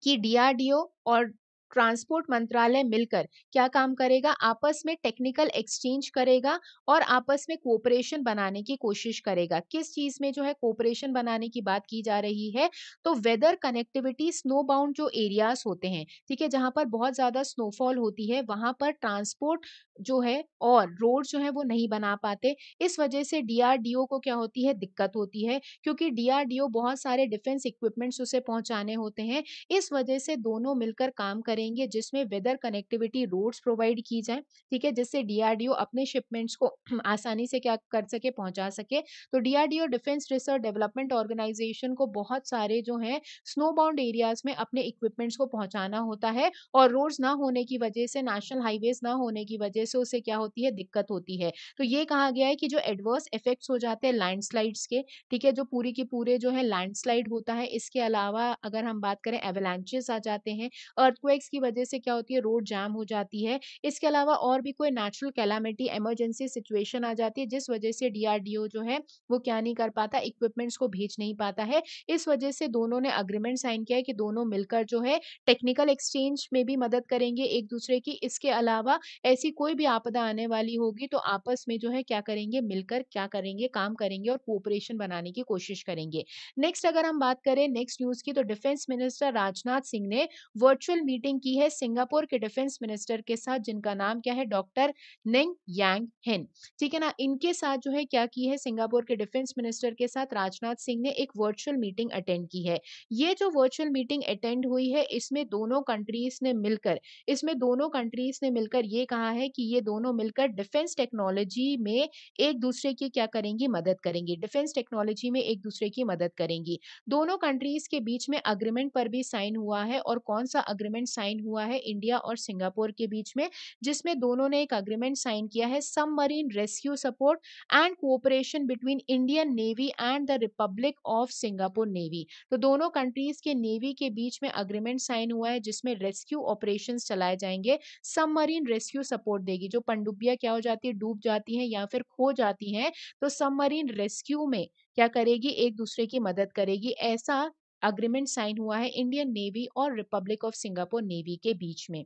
कि डीआरडीओ और ट्रांसपोर्ट मंत्रालय मिलकर क्या काम करेगा, आपस में टेक्निकल एक्सचेंज करेगा और आपस में कोऑपरेशन बनाने की कोशिश करेगा। किस चीज में जो है कोऑपरेशन बनाने की बात की जा रही है, तो वेदर कनेक्टिविटी, स्नो बाउंड जो एरियाज होते हैं, ठीक है, जहां पर बहुत ज्यादा स्नोफॉल होती है, वहां पर ट्रांसपोर्ट जो है और रोड जो है वो नहीं बना पाते, इस वजह से डीआरडीओ को क्या होती है, दिक्कत होती है, क्योंकि डीआरडीओ बहुत सारे डिफेंस इक्विपमेंट्स उसे पहुंचाने होते हैं, इस वजह से दोनों मिलकर काम करेंगे, जिसमें वेदर कनेक्टिविटी, रोड्स प्रोवाइड की जाए, ठीक है, जिससे डीआरडीओ अपने शिपमेंट्स को आसानी से क्या कर सके, पहुंचा सके। तो DRDO defence research development organisation को बहुत सारे जो है स्नोबाउंड एरियाज में अपने इक्विपमेंट्स को पहुंचाना होता है, और रोड्स ना होने की वजह से, नेशनल हाईवेज ना होने की वजह से उसे क्या होती है, दिक्कत होती है। तो ये कहा गया है कि जो एडवर्स इफेक्ट्स हो जाते हैं लैंडस्लाइड्स के, ठीक है, जो पूरी की पूरे जो है लैंडस्लाइड होता है, इसके अलावा अगर हम बात करें एवलांचेस आ जाते हैं, अर्थक्वेक्स की वजह से क्या होती है, रोड जाम हो जाती है, इसके अलावा और भी कोई नेचुरल कैलामिटी, इमरजेंसी सिचुएशन आ जाती है, जिस वजह से डीआरडीओ जो है वो क्या नहीं कर पाता, इक्विपमेंट्स को भेज नहीं पाता है, इस वजह से दोनों ने अग्रीमेंट साइन किया है कि दोनों मिलकर जो है टेक्निकल एक्सचेंज में भी मदद करेंगे एक दूसरे की, इसके अलावा ऐसी कोई भी आपदा आने वाली होगी तो आपस में जो है क्या करेंगे, मिलकर क्या करेंगे, काम करेंगे और कोऑपरेशन बनाने की कोशिश करेंगे। नेक्स्ट अगर हम बात करें नेक्स्ट न्यूज की, तो डिफेंस मिनिस्टर राजनाथ सिंह ने वर्चुअल मीटिंग की है सिंगापुर के डिफेंस मिनिस्टर के साथ, जिनका नाम क्या है, डॉक्टर नेंग यांग हेन, ठीक है ना। इनके साथ जो है क्या की है, सिंगापुर के डिफेंस मिनिस्टर के साथ राजनाथ सिंह ने एक वर्चुअल मीटिंग अटेंड की है। ये जो वर्चुअल मीटिंग अटेंड हुई है इसमें दोनों कंट्रीज ने मिलकर ये कहा है कि ये दोनों मिलकर डिफेंस टेक्नोलॉजी में एक दूसरे की क्या करेंगी, मदद करेंगी, डिफेंस टेक्नोलॉजी में एक दूसरे की मदद करेंगी। दोनों कंट्रीज के बीच में अग्रीमेंट पर भी साइन हुआ है, और कौन सा अग्रीमेंट साइन हुआ है इंडिया और सिंगापुर के बीच में, जिसमें दोनों ने एक अग्रीमेंट साइन किया है, submarine rescue support and cooperation between Indian navy and the Republic of Singapore navy. तो दोनों कंट्रीज के नेवी के बीच में अग्रीमेंट साइन हुआ है जिसमें रेस्क्यू ऑपरेशंस चलाए जाएंगे, सबमरीन रेस्क्यू सपोर्ट देगी। जो पनडुब्बियां क्या हो जाती है, डूब जाती हैं या फिर खो जाती हैं, तो सबमरीन रेस्क्यू में क्या करेगी, एक दूसरे की मदद करेगी। ऐसा अग्रीमेंट साइन हुआ है इंडियन नेवी और रिपब्लिक ऑफ सिंगापुर नेवी के बीच में।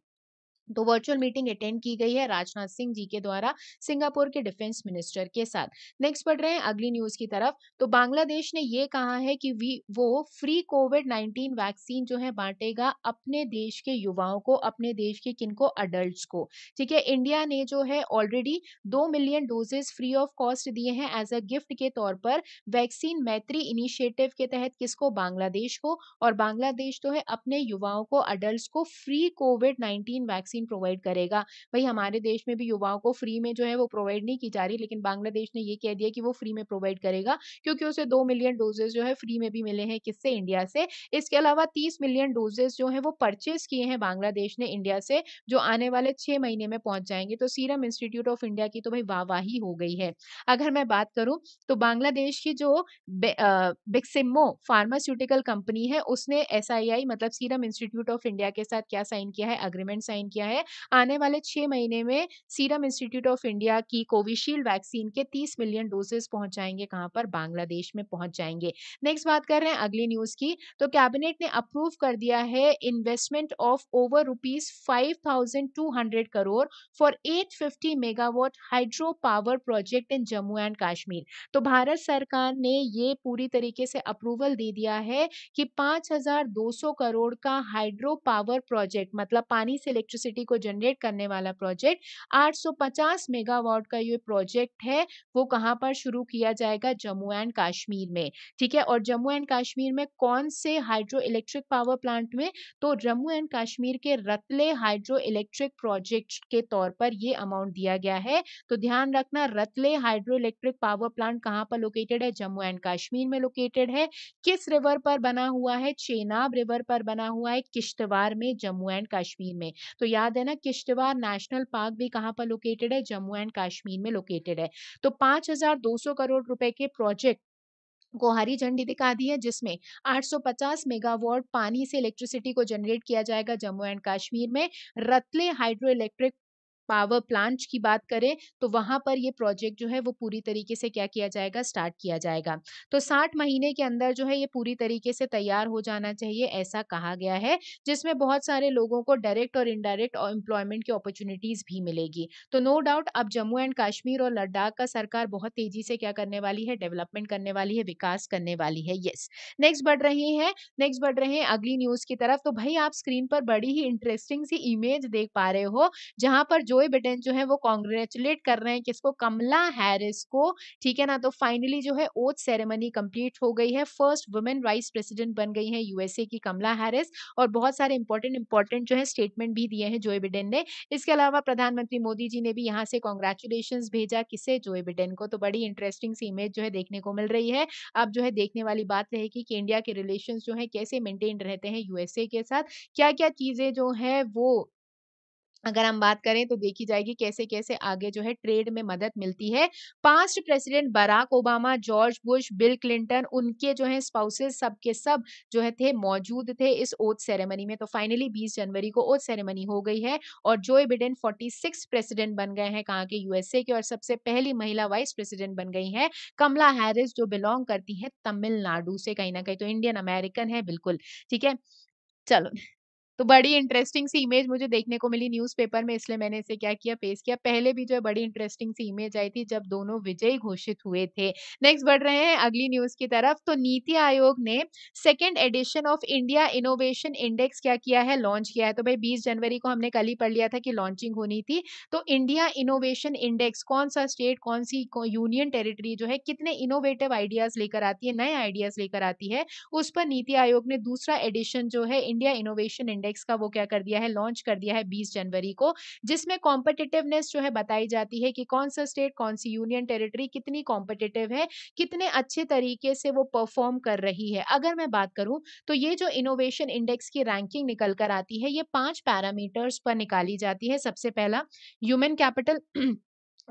तो वर्चुअल मीटिंग अटेंड की गई है राजनाथ सिंह जी के द्वारा सिंगापुर के डिफेंस मिनिस्टर के साथ। नेक्स्ट बढ़ रहे हैं अगली न्यूज की तरफ, तो बांग्लादेश ने ये कहा है कि वो फ्री कोविड-19 वैक्सीन जो है बांटेगा अपने देश के युवाओं को, अपने देश के किनको, अडल्ट्स को, ठीक है। इंडिया ने जो है already 2 million doses free of cost दिए हैं एज अ गिफ्ट के तौर पर वैक्सीन मैत्री इनिशिएटिव के तहत, किसको, बांग्लादेश को। और बांग्लादेश तो है अपने युवाओं को, अडल्ट को फ्री कोविड-19 वैक्सीन प्रोवाइड करेगा। भाई हमारे देश में भी युवाओं को फ्री में जो है वो प्रोवाइड नहीं की जा रही, लेकिन बांग्लादेश ने ये कह दिया कि वो फ्री में प्रोवाइड करेगा क्योंकि उसे 2 मिलियन डोजेस जो है फ्री में भी मिले हैं, किससे, इंडिया से। इसके अलावा 30 मिलियन डोजेस जो है वो परचेज किए हैं बांग्लादेश ने इंडिया से, जो आने वाले 6 महीने में पहुंच जाएंगे। तो सीरम इंस्टीट्यूट ऑफ इंडिया की तो भाई वाहवाही हो गई है। अगर मैं बात करूं तो बांग्लादेश की जो बेक्सिमो फार्मास्यूटिकल कंपनी है उसने एसआईआई मतलब सीरम इंस्टीट्यूट ऑफ इंडिया के साथ क्या साइन किया है, अग्रीमेंट साइन किया है। आने वाले 6 महीने में सीरम इंस्टीट्यूट ऑफ इंडिया की कोविशील्ड वैक्सीन के 30 मिलियन डोजेस पहुंच जाएंगे, कहां पर, बांग्लादेश में पहुंच जाएंगे। नेक्स्ट बात कर रहे हैं अगली न्यूज की, तो कैबिनेट ने अप्रूव कर दिया है investment of over ₹5,200 crore for 850 megawatt hydro power project in Jammu and Kashmir. तो भारत सरकार ने ये पूरी तरीके से अप्रूवल दे दिया है कि 5,200 करोड़ का हाइड्रो पावर प्रोजेक्ट मतलब पानी से इलेक्ट्रिसिटी को जनरेट करने वाला प्रोजेक्ट 850 मेगावाट का ये प्रोजेक्ट है, वो कहां पर शुरू किया जाएगा, जम्मू एंड कश्मीर में, ठीक है। और जम्मू एंड कश्मीर में कौन से हाइड्रो इलेक्ट्रिक पावर प्लांट में, तो जम्मू एंड कश्मीर के रतले हाइड्रो इलेक्ट्रिक प्रोजेक्ट के तौर पर ये अमाउंट दिया गया है। तो ध्यान रखना, Ratle hydro electric power plant कहां पर लोकेटेड है, जम्मू एंड कश्मीर में लोकेटेड है। किस रिवर पर बना हुआ है, चेनाब रिवर पर बना हुआ है, किश्तवाड़ में, जम्मू एंड कश्मीर में। तो याद है ना, किश्तवाड़ नेशनल पार्क भी कहां पर लोकेटेड है, जम्मू एंड कश्मीर में लोकेटेड है। तो 5,200 करोड़ रुपए के प्रोजेक्ट को हरी झंडी दिखा दी है, जिसमें 850 मेगावाट पानी से इलेक्ट्रिसिटी को जनरेट किया जाएगा जम्मू एंड कश्मीर में। Ratle hydro electric power plant की बात करें तो वहां पर ये प्रोजेक्ट जो है वो पूरी तरीके से क्या किया जाएगा, स्टार्ट किया जाएगा। तो 60 महीने के अंदर जो है ये पूरी तरीके से तैयार हो जाना चाहिए, ऐसा कहा गया है, जिसमें बहुत सारे लोगों को डायरेक्ट और इनडायरेक्ट और एम्प्लॉयमेंट की अपॉर्चुनिटीज भी मिलेगी। तो नो डाउट अब जम्मू एंड कश्मीर और लद्दाख का सरकार बहुत तेजी से क्या करने वाली है, डेवलपमेंट करने वाली है, विकास करने वाली है। यस, नेक्स्ट बढ़ रहे हैं अगली न्यूज की तरफ। तो भाई आप स्क्रीन पर बड़ी ही इंटरेस्टिंग सी इमेज देख पा रहे हो, जहां पर जोए बिडेन जो है वो कांग्रेचुलेट कर रहे हैं, किसको, कमला हैरिस को, ठीक है ना। तो फाइनली जो है ओथ सेरेमनी कंप्लीट हो गई है, फर्स्ट वुमेन वाइस प्रेसिडेंट बन गई है यूएसए की कमला हैरिस, और बहुत सारे इंपॉर्टेंट जो है स्टेटमेंट भी दिए हैं जोए बिडेन ने। इसके अलावा प्रधानमंत्री मोदी जी ने भी यहाँ से कांग्रेचुलेशंस भेजा, किसे, जोए बिडेन को। तो बड़ी इंटरेस्टिंग सी इमेज जो है देखने को मिल रही है। अब जो है देखने वाली बात रहेगी कि इंडिया के रिलेशन जो है कैसे मेंटेन रहते हैं यूएसए के साथ, क्या क्या चीजें जो है वो अगर हम बात करें तो देखी जाएगी कैसे कैसे आगे जो है ट्रेड में मदद मिलती है। Past president Barack Obama, George Bush, Bill Clinton, उनके जो है स्पाउसेस सबके सब जो है थे, मौजूद थे इस ओथ सेरेमनी में। तो फाइनली 20 जनवरी को ओथ सेरेमनी हो गई है, और जोए बिडेन 46 प्रेसिडेंट बन गए हैं कहाँ के, यूएसए के, और सबसे पहली महिला वाइस प्रेसिडेंट बन गई है कमला हैरिस, जो बिलोंग करती है तमिलनाडु से, कहीं ना कहीं तो इंडियन अमेरिकन है बिल्कुल, ठीक है। चलो तो बड़ी इंटरेस्टिंग सी इमेज मुझे देखने को मिली न्यूज़पेपर में, इसलिए मैंने इसे क्या किया, पेश किया। पहले भी जो है बड़ी इंटरेस्टिंग सी इमेज आई थी जब दोनों विजयी घोषित हुए थे। नेक्स्ट बढ़ रहे हैं अगली न्यूज की तरफ। तो नीति आयोग ने second edition of India innovation index क्या किया है, लॉन्च किया है। तो भाई 20 जनवरी को हमने कल ही पढ़ लिया था कि लॉन्चिंग होनी थी। तो इंडिया इनोवेशन इंडेक्स, कौन सा स्टेट, कौन सी यूनियन टेरिटरी जो है कितने इनोवेटिव आइडियाज लेकर आती है, नए आइडियाज लेकर आती है, उस पर नीति आयोग ने दूसरा एडिशन जो है इंडिया इनोवेशन इंडेक्स का वो क्या कर दिया है, लॉन्च कर दिया है 20 जनवरी को, जिसमें कॉम्पिटिटिवनेस जो है बताई जाती है कि कौन सा स्टेट, कौन सी यूनियन टेरिटरी कितनी कॉम्पिटिटिव है, कितने अच्छे तरीके से वो परफॉर्म कर रही है। अगर मैं बात करूं तो ये जो इनोवेशन इंडेक्स की रैंकिंग निकल कर आती है, ये 5 पैरामीटर्स पर निकाली जाती है। सबसे पहला ह्यूमन कैपिटल,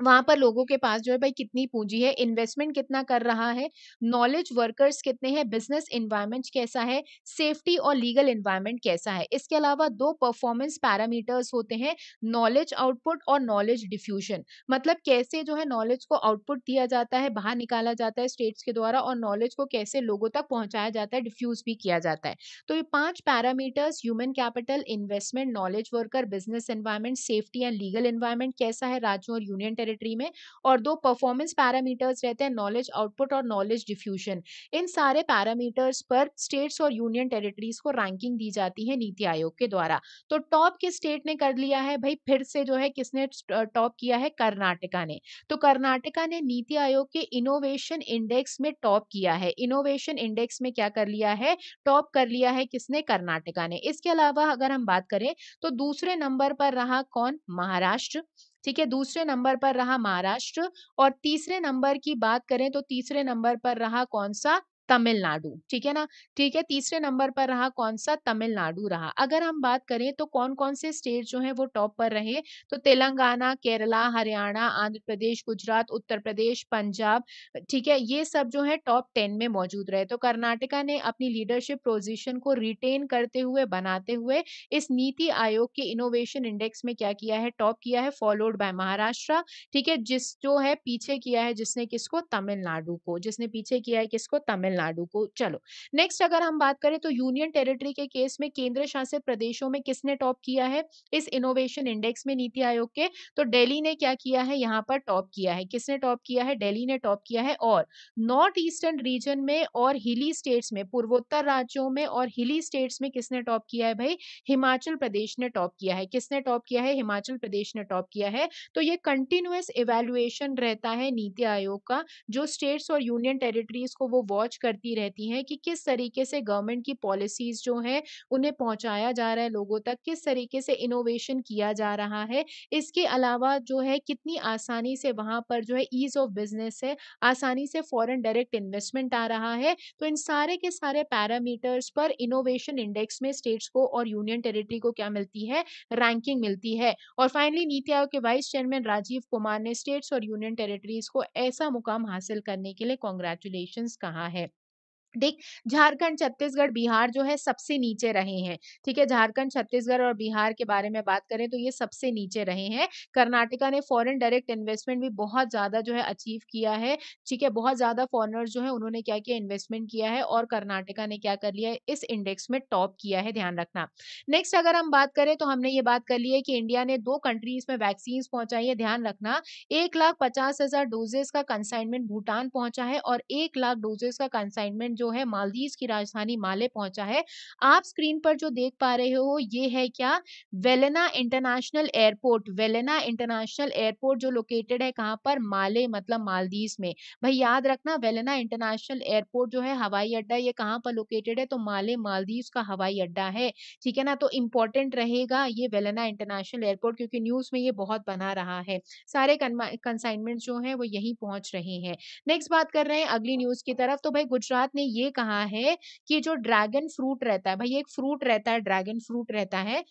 वहां पर लोगों के पास जो है भाई कितनी पूंजी है, इन्वेस्टमेंट कितना कर रहा है, नॉलेज वर्कर्स कितने हैं, बिजनेस एनवायरनमेंट कैसा है, सेफ्टी और लीगल एनवायरनमेंट कैसा है। इसके अलावा 2 परफॉर्मेंस पैरामीटर्स होते हैं, नॉलेज आउटपुट और नॉलेज डिफ्यूजन, मतलब कैसे जो है नॉलेज को आउटपुट दिया जाता है, बाहर निकाला जाता है स्टेट्स के द्वारा, और नॉलेज को कैसे लोगों तक पहुंचाया जाता है, डिफ्यूज भी किया जाता है। तो ये 5 parameters, human capital, investment, knowledge worker, business environment, safety and legal environment कैसा है राज्यों और यूनियन टेरिटरी में, और 2 परफॉर्मेंस पैरामीटर्स रहते हैं, नॉलेज आउटपुट और नॉलेज डिफ्यूजन। इन सारे पैरामीटर्स पर स्टेट्स और यूनियन टेरिटरीज को रैंकिंग दी जाती है नीति आयोग के द्वारा। तो टॉप किस स्टेट ने कर लिया है भाई, फिर से जो है किसने टॉप किया है, कर्नाटका ने। तो कर्नाटका ने नीति आयोग के इनोवेशन इंडेक्स में टॉप किया है, इनोवेशन इंडेक्स में क्या कर लिया है, टॉप कर लिया है किसने, कर्नाटका ने। इसके अलावा अगर हम बात करें तो दूसरे नंबर पर रहा कौन, महाराष्ट्र, ठीक है, दूसरे नंबर पर रहा महाराष्ट्र, और तीसरे नंबर की बात करें तो तीसरे नंबर पर रहा कौन सा, तमिलनाडु, ठीक है ना, ठीक है, तीसरे नंबर पर रहा कौन सा, तमिलनाडु रहा। अगर हम बात करें तो कौन कौन से स्टेट जो हैं वो टॉप पर रहे, तो तेलंगाना, केरला, हरियाणा, आंध्र प्रदेश, गुजरात, उत्तर प्रदेश, पंजाब, ठीक है, ये सब जो है टॉप 10 में मौजूद रहे। तो कर्नाटका ने अपनी लीडरशिप पोजिशन को रिटेन करते हुए, बनाते हुए, इस नीति आयोग के इनोवेशन इंडेक्स में क्या किया है, टॉप किया है, फॉलोड बाय महाराष्ट्र, ठीक है, जिस जो है पीछे किया है जिसने किसको, तमिलनाडु को, जिसने पीछे किया है किसको, तमिलनाडु को। चलो नेक्स्ट अगर हम बात करें तो यूनियन टेरिटरी के केस में केंद्र शासित प्रदेशों में किसने टॉप किया है इस इनोवेशन इंडेक्स में नीति आयोग के, तो दिल्ली ने क्या किया है, यहाँ पर टॉप किया है। किसने टॉप किया है, दिल्ली ने टॉप किया है। और नॉर्थ ईस्टर्न रीजन में और हिली स्टेट्स में, पूर्वोत्तर राज्यों में और हिली स्टेट्स में किसने टॉप किया है भाई, हिमाचल प्रदेश ने टॉप किया है। किसने टॉप किया है, हिमाचल प्रदेश ने टॉप किया है। तो ये कंटिन्यूअस इवेल्युएशन रहता है नीति आयोग का, जो स्टेट्स और यूनियन टेरिटरीज को वो वॉच करती रहती हैं कि किस तरीके से गवर्नमेंट की पॉलिसीज जो हैं उन्हें पहुंचाया जा रहा है लोगों तक, किस तरीके से इनोवेशन किया जा रहा है, इसके अलावा जो है कितनी आसानी से वहां पर जो है ईज ऑफ बिजनेस है, आसानी से फॉरेन डायरेक्ट इन्वेस्टमेंट आ रहा है। तो इन सारे के सारे पैरामीटर्स पर इनोवेशन इंडेक्स में स्टेट्स को और यूनियन टेरिटरी को क्या मिलती है, रैंकिंग मिलती है। और फाइनली नीति आयोग के वाइस चेयरमैन राजीव कुमार ने स्टेट्स और यूनियन टेरिटरीज को ऐसा मुकाम हासिल करने के लिए कॉन्ग्रेचुलेशंस कहा है। ठीक, झारखंड, छत्तीसगढ़, बिहार जो है सबसे नीचे रहे हैं, ठीक है, झारखंड, छत्तीसगढ़ और बिहार के बारे में बात करें तो ये सबसे नीचे रहे हैं। कर्नाटका ने फॉरेन डायरेक्ट इन्वेस्टमेंट भी बहुत ज्यादा जो है अचीव किया है, ठीक है, बहुत ज्यादा फॉरेनर्स जो है उन्होंने क्या किया, इन्वेस्टमेंट किया है, और कर्नाटका ने क्या कर लिया है, इस इंडेक्स में टॉप किया है, ध्यान रखना। नेक्स्ट अगर हम बात करें तो हमने ये बात कर ली है कि इंडिया ने 2 कंट्रीज में वैक्सीन पहुंचाई है, ध्यान रखना, 1,50,000 डोजेस का कंसाइनमेंट भूटान पहुंचा है और 1,00,000 डोजेस का कंसाइनमेंट जो है मालदीव की राजधानी माले पहुंचा है। आप स्क्रीन पर जो देख पा रहे हो ये है क्या, Velana international airport, Velana international airport जो लोकेटेड है कहां पर, माले मतलब मालदीव में। भाई याद रखना, वेलेना इंटरनेशनल एयरपोर्ट जो है हवाई अड्डा, ये कहां पर लोकेटेड है, तो माले मालदीव का हवाई अड्डा है, ठीक है ना। तो इंपॉर्टेंट रहेगा ये वेलेना इंटरनेशनल एयरपोर्ट, क्योंकि न्यूज में ये बहुत बना रहा है, सारे कंसाइनमेंट जो है वो यही पहुंच रहे हैं। नेक्स्ट बात कर रहे हैं अगली न्यूज की तरफ। तो भाई गुजरात ने ये कहा है कि जो ड्रैगन फ्रूट रहता है, भाई एक फ्रूट रहता है ड्रैगन फ्रूट रहता है,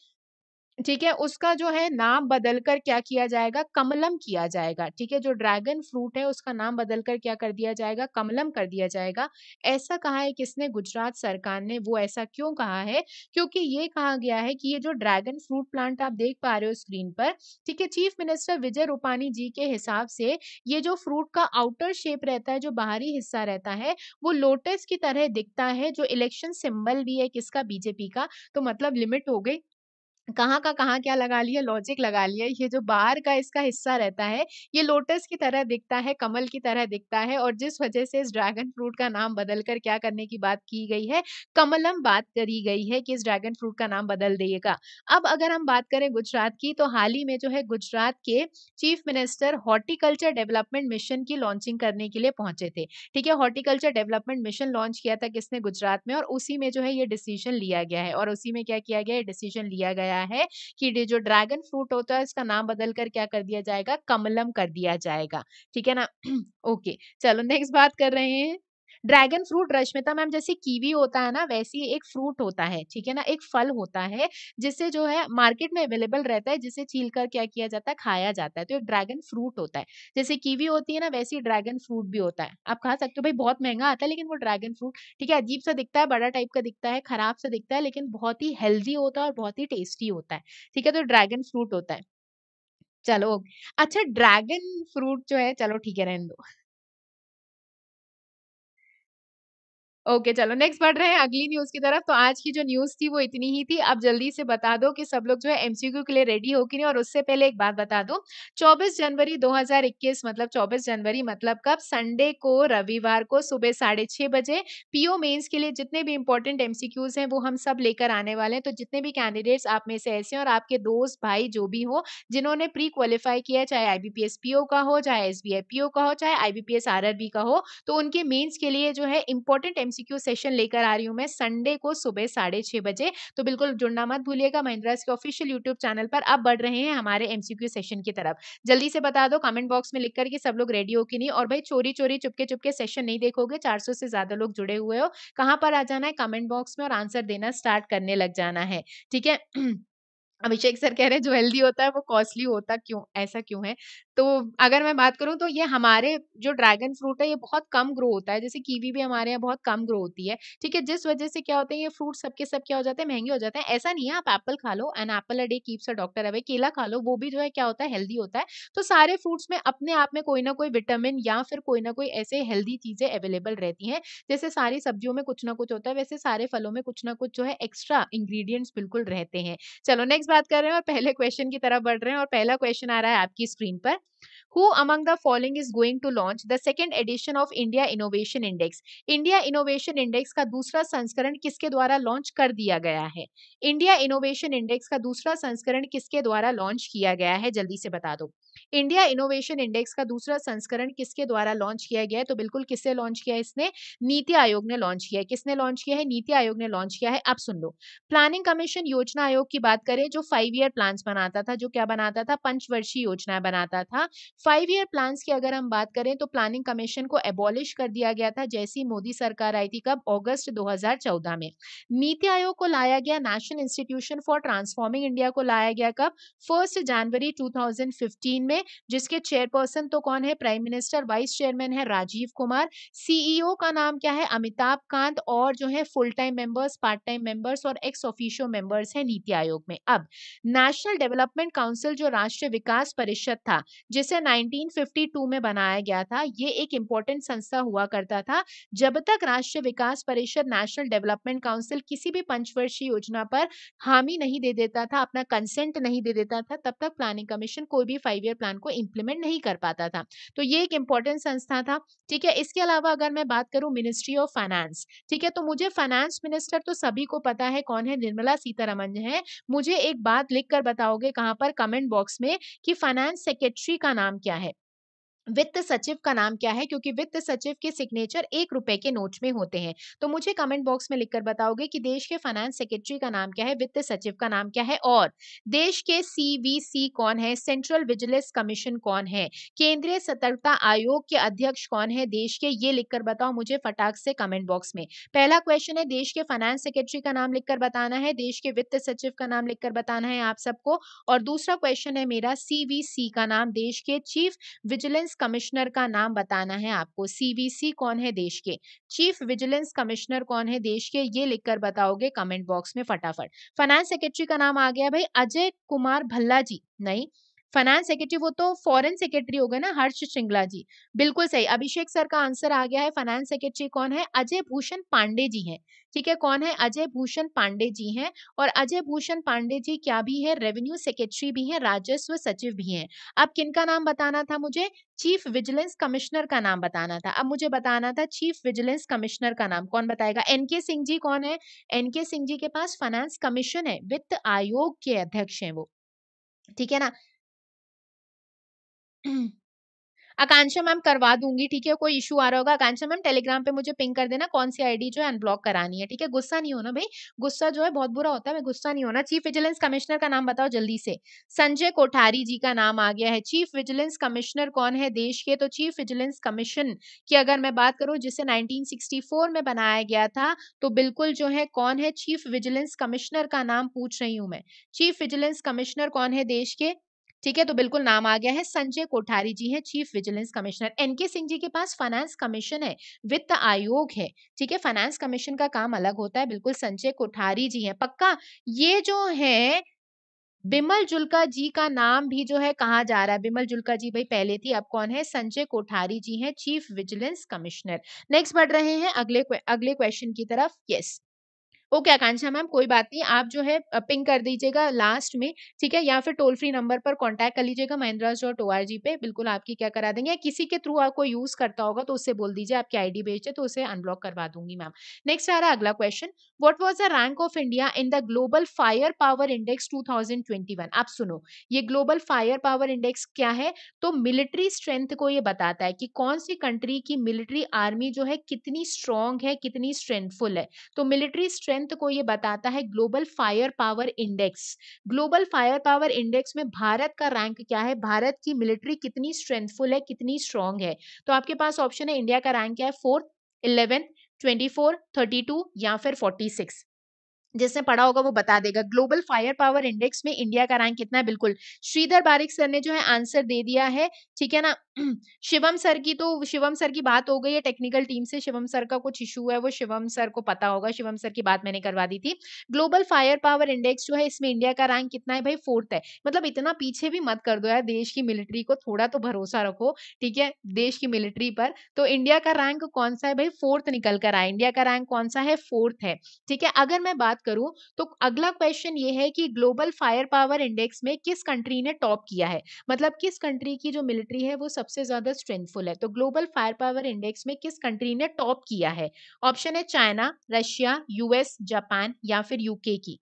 ठीक है, उसका जो है नाम बदलकर क्या किया जाएगा, कमलम किया जाएगा। ठीक है, जो ड्रैगन फ्रूट है उसका नाम बदलकर क्या कर दिया जाएगा, कमलम कर दिया जाएगा। ऐसा कहा है किसने, गुजरात सरकार ने। वो ऐसा क्यों कहा है, क्योंकि ये कहा गया है कि ये जो ड्रैगन फ्रूट प्लांट आप देख पा रहे हो स्क्रीन पर, ठीक है, चीफ मिनिस्टर विजय रूपाणी जी के हिसाब से ये जो फ्रूट का आउटर शेप रहता है, जो बाहरी हिस्सा रहता है, वो लोटस की तरह दिखता है, जो इलेक्शन सिंबल भी है किसका, बीजेपी का। तो मतलब लिमिट हो गई, कहाँ का कहाँ क्या लगा लिया, लॉजिक लगा लिया। ये जो बाहर का इसका हिस्सा रहता है ये लोटस की तरह दिखता है, कमल की तरह दिखता है, और जिस वजह से इस ड्रैगन फ्रूट का नाम बदलकर क्या करने की बात की गई है, कमलम बात करी गई है कि इस ड्रैगन फ्रूट का नाम बदल दिएगा। अब अगर हम बात करें गुजरात की, तो हाल ही में जो है गुजरात के chief minister horticulture development mission की लॉन्चिंग करने के लिए पहुंचे थे। ठीक है, हॉर्टिकल्चर डेवलपमेंट मिशन लॉन्च किया था किसने, गुजरात में, और उसी में जो है ये डिसीजन लिया गया है, और उसी में क्या किया गया, डिसीजन लिया गया है कि जो ड्रैगन फ्रूट होता है इसका नाम बदलकर क्या कर दिया जाएगा, कमलम कर दिया जाएगा। ठीक है ना। ओके, चलो नेक्स्ट बात कर रहे हैं। ड्रैगन फ्रूट, रश्मिता मैम, जैसे कीवी होता है ना, वैसे ही एक फ्रूट होता है, ठीक है ना, एक फल होता है जिसे जो है मार्केट में अवेलेबल रहता है, जिसे छील कर क्या किया जाता है, खाया जाता है। तो एक ड्रैगन फ्रूट होता है, जैसे कीवी होती है ना, वैसे ही ड्रैगन फ्रूट भी होता है, आप खा सकते हो। भाई बहुत महंगा आता है लेकिन वो ड्रैगन फ्रूट, ठीक है, अजीब सा दिखता है, बड़ा टाइप का दिखता है, खराब सा दिखता है, लेकिन बहुत ही हेल्दी होता है और बहुत ही टेस्टी होता है। ठीक है, तो ड्रैगन फ्रूट होता है। चलो अच्छा, ड्रैगन फ्रूट जो है, चलो ठीक है, रहने दो। ओके चलो नेक्स्ट बढ़ रहे हैं अगली न्यूज की तरफ। तो आज की जो न्यूज थी वो इतनी ही थी। अब जल्दी से बता दो कि सब लोग जो है एमसीक्यू के लिए रेडी हो कि नहीं। और उससे पहले एक बात बता दो, 24 जनवरी 2021, मतलब 24 जनवरी मतलब कब, संडे को, रविवार को सुबह 6:30 बजे पीओ मेंस के लिए जितने भी इंपॉर्टेंट एमसीक्यूज हैं वो हम सब लेकर आने वाले हैं। तो जितने भी कैंडिडेट्स आप में से ऐसे और आपके दोस्त भाई जो भी हो जिन्होंने प्री क्वालिफाई किया, चाहे आईबीपीएस पीओ का हो, चाहे एसबीआई पीओ का हो, चाहे आईबीपीएस आरआरबी का हो, तो उनके मेंस के लिए जो है इंपॉर्टेंट MCQ सेशन लेकर आ रही हूं मैं संडे को सुबह 6:30 बजे। तो बिल्कुल जुड़ना मत भूलिएगा महिंद्रास के ऑफिशियल यूट्यूब चैनल पर। अब बढ़ रहे हैं हमारे MCQ सेशन की तरफ। जल्दी से बता दो कमेंट बॉक्स में लिखकर कि सब लोग रेडी हो कि नहीं। और भाई चोरी चोरी चुपके चुपके सेशन नहीं देखोगे, 400 से ज्यादा लोग जुड़े हुए हो। कहां पर आ जाना है, कमेंट बॉक्स में, और आंसर देना स्टार्ट करने लग जाना है। ठीक है, अभिषेक सर कह रहे हैं जो हेल्दी होता है वो कॉस्टली होता क्यों, ऐसा क्यों है। तो अगर मैं बात करूं तो ये हमारे जो ड्रैगन फ्रूट है ये बहुत कम ग्रो होता है, जैसे कीवी भी हमारे यहाँ बहुत कम ग्रो होती है। ठीक है, जिस वजह से क्या होते हैं ये फ्रूट सबके सब क्या हो जाते हैं, महंगे हो जाते हैं। ऐसा नहीं है, आप एप्पल खा लो, an apple a day keeps a doctor away, केला खा लो, वो भी जो है क्या होता है, हेल्दी होता है। तो सारे फ्रूट्स में अपने आप में कोई ना कोई विटामिन या फिर कोई ना कोई ऐसे हेल्दी चीजें अवेलेबल रहती हैं। जैसे सारी सब्जियों में कुछ ना कुछ होता है, वैसे सारे फलों में कुछ ना कुछ जो है एक्स्ट्रा इंग्रेडिएंट्स बिल्कुल रहते हैं। चलो नेक्स्ट बात कर रहे हैं और पहले क्वेश्चन की तरफ बढ़ रहे हैं। और पहला क्वेश्चन आ रहा है आपकी स्क्रीन पर, Who among the following is going to launch the second edition of India Innovation Index? India Innovation Index का दूसरा संस्करण किसके द्वारा लॉन्च कर दिया गया है? India Innovation Index का दूसरा संस्करण किसके द्वारा लॉन्च किया गया है, जल्दी से बता दो। इंडिया इनोवेशन इंडेक्स का दूसरा संस्करण किसके द्वारा लॉन्च किया गया है? तो बिल्कुल किससे लॉन्च किया है इसने, नीति आयोग ने लॉन्च किया है। किसने लॉन्च किया है, नीति आयोग ने लॉन्च किया है। आप सुन लो, प्लानिंग कमीशन योजना आयोग की बात करें जो 5 ईयर प्लान्स बनाता था, जो क्या बनाता था, पंचवर्षीय योजना बनाता था। 5 ईयर प्लान्स की अगर हम बात करें तो प्लानिंग कमीशन को एबॉलिश कर दिया गया था जैसी मोदी सरकार आई थी, कब, अगस्त 2014 में। नीति आयोग को लाया गया, national institution for transforming India को लाया गया कब, 1 जनवरी 2015 में, जिसके चेयरपर्सन तो कौन है, प्राइम मिनिस्टर, वाइस चेयरमैन है राजीव कुमार, सीईओ का नाम क्या है, अमिताभ कांत, और जो है full time members, part time members और एक्स ऑफिशियो मेंबर्स है नीति आयोग में। अब नेशनल डेवलपमेंट काउंसिल जो राष्ट्रीय विकास परिषद था जिसे 1952 में बनाया गया था, ये एक इंपॉर्टेंट संस्था हुआ करता था। जब तक राष्ट्रीय विकास परिषद, नेशनल डेवलपमेंट काउंसिल किसी भी पंचवर्षीय योजना पर हामी नहीं दे देता था, अपना कंसेंट नहीं दे देता था, तब तक प्लानिंग कमीशन कोई भी 5 ईयर प्लान को इंप्लीमेंट नहीं कर पाता था। तो ये एक इंपॉर्टेंट संस्था था। ठीक है, इसके अलावा अगर मैं बात करूं मिनिस्ट्री ऑफ फाइनेंस, ठीक है, तो मुझे फाइनेंस मिनिस्टर तो सभी को पता है कौन है, निर्मला सीतारमण है। मुझे एक बात लिखकर बताओगे कहां पर, कमेंट बॉक्स में, कि फाइनेंस सेक्रेटरी का नाम क्या है। वित्त सचिव का नाम क्या है, क्योंकि वित्त सचिव के सिग्नेचर 1 रुपए के नोट में होते हैं। तो मुझे कमेंट बॉक्स में लिखकर बताओगे कि देश के फाइनेंस सेक्रेटरी का नाम क्या है, वित्त सचिव का नाम क्या है, और देश के सीवीसी कौन है, सेंट्रल विजिलेंस कमीशन कौन है, केंद्रीय सतर्कता आयोग के अध्यक्ष कौन है देश के, ये लिखकर बताओ मुझे फटाक से कमेंट बॉक्स में। पहला क्वेश्चन है देश के फाइनेंस सेक्रेटरी का नाम लिखकर बताना है, देश के वित्त सचिव का नाम लिखकर बताना है आप सबको, और दूसरा क्वेश्चन है मेरा सीवीसी का नाम, देश के चीफ विजिलेंस कमिश्नर का नाम बताना है आपको। सीवीसी कौन है देश के, चीफ विजिलेंस कमिश्नर कौन है देश के, ये लिखकर बताओगे कमेंट बॉक्स में फटाफट। फाइनेंस सेक्रेटरी का नाम आ गया भाई अजय कुमार भल्ला जी, नहीं फाइनेंस सेक्रेटरी वो तो फॉरेन सेक्रेटरी हो गए ना, हर्ष श्रृंगला जी, बिल्कुल सही। अभिषेक सर का आंसर आ गया है। फाइनेंस सेक्रेटरी कौन है, अजय भूषण पांडे जी हैं। ठीक है, कौन है, अजय भूषण पांडे जी हैं। और अजय भूषण पांडे जी क्या भी है, रेवेन्यू सेक्रेटरी भी हैं, राजस्व सचिव भी हैं। अब किनका नाम बताना था मुझे, चीफ विजिलेंस कमिश्नर का नाम बताना था। अब मुझे बताना था चीफ विजिलेंस कमिश्नर का नाम कौन बताएगा। एनके सिंह जी कौन है, एनके सिंह जी के पास फाइनेंस कमीशन है, वित्त आयोग के अध्यक्ष हैं वो, ठीक है ना। आकांक्षा मैम करवा दूंगी, ठीक है, कोई इशू आ रहा होगा आकांक्षा मैम टेलीग्राम पे मुझे पिंग कर देना कौन सी आईडी जो है अनब्लॉक करानी है, ठीक है। गुस्सा नहीं होना भाई, गुस्सा जो है बहुत बुरा होता है, मैं गुस्सा नहीं होना। चीफ विजिलेंस कमिश्नर का नाम बताओ जल्दी से। संजय कोठारी जी का नाम आ गया है। चीफ विजिलेंस कमिश्नर कौन है देश के, तो चीफ विजिलेंस कमीशन की अगर मैं बात करूं जिसे 1964 में बनाया गया था, तो बिल्कुल जो है कौन है चीफ विजिलेंस कमिश्नर का नाम पूछ रही हूँ मैं, चीफ विजिलेंस कमिश्नर कौन है देश के, ठीक है। तो बिल्कुल नाम आ गया है, संजय कोठारी जी है chief vigilance commissioner. NK Singh ji के पास फाइनेंस कमीशन है, वित्त आयोग है, ठीक है, फाइनेंस कमीशन का काम अलग होता है। बिल्कुल संजय कोठारी जी है पक्का। ये जो है बिमल जुल्का जी का नाम भी जो है कहा जा रहा है, बिमल जुल्का जी भाई पहले थी, अब कौन है, संजय कोठारी जी हैं चीफ विजिलेंस कमिश्नर। नेक्स्ट बढ़ रहे हैं अगले क्वेश्चन की तरफ। यस ओके आकांक्षा मैम कोई बात नहीं, आप जो है पिंग कर दीजिएगा लास्ट में, ठीक है, या फिर टोल फ्री नंबर पर कांटेक्ट कर लीजिएगा mahindraj.org पे, बिल्कुल आपकी क्या करा देंगे। किसी के थ्रू आपको यूज करता होगा तो उससे बोल दीजिए आपकी आईडी भेज दे, तो उसे अनब्लॉक करवा दूंगी मैम। नेक्स्ट आ रहा है अगला question, what was the rank of India in the global fire power index 2021। आप सुनो, ये ग्लोबल फायर पावर इंडेक्स क्या है, तो मिलिट्री स्ट्रेंथ को ये बताता है कि कौन सी कंट्री की मिलिट्री आर्मी जो है कितनी स्ट्रॉन्ग है, कितनी स्ट्रेंथफुल है। तो मिलिट्री स्ट्रेंथ को ये बताता है global fire power index. Global fire power index में भारत का रैंक क्या है, भारत की मिलिट्री कितनी स्ट्रेंथफुल है, कितनी स्ट्रांग है। तो आपके पास ऑप्शन है इंडिया का रैंक क्या है, 4th, 11th, 24, 32 या फिर 46। जिसने पढ़ा होगा वो बता देगा ग्लोबल फायर पावर इंडेक्स में इंडिया का रैंक कितना है। बिल्कुल श्रीधर बारिक सर ने जो है आंसर दे दिया है, ठीक है ना। शिवम सर की, तो शिवम सर की बात हो गई है टेक्निकल टीम से, शिवम सर का कुछ इशू है वो शिवम सर को पता होगा, शिवम सर की बात मैंने करवा दी थी। ग्लोबल फायर पावर इंडेक्स जो है इसमें इंडिया का रैंक कितना है भाई, 4th है। मतलब इतना पीछे भी मत कर दो यार, देश की मिलिट्री को थोड़ा तो भरोसा रखो, ठीक है, देश की मिलिट्री पर। तो इंडिया का रैंक कौन सा है भाई, 4th निकल कर आए, इंडिया का रैंक कौन सा है, 4th है, ठीक है। अगर मैं बात करूं तो अगला क्वेश्चन ये है कि ग्लोबल फायर पावर इंडेक्स में किस कंट्री ने टॉप किया है, मतलब किस कंट्री की जो मिलिट्री है वो सबसे ज्यादा स्ट्रेंथफुल है। तो ग्लोबल फायर पावर इंडेक्स में किस कंट्री ने टॉप किया है, ऑप्शन है चाइना, रशिया, यूएस, जापान या फिर यूके की।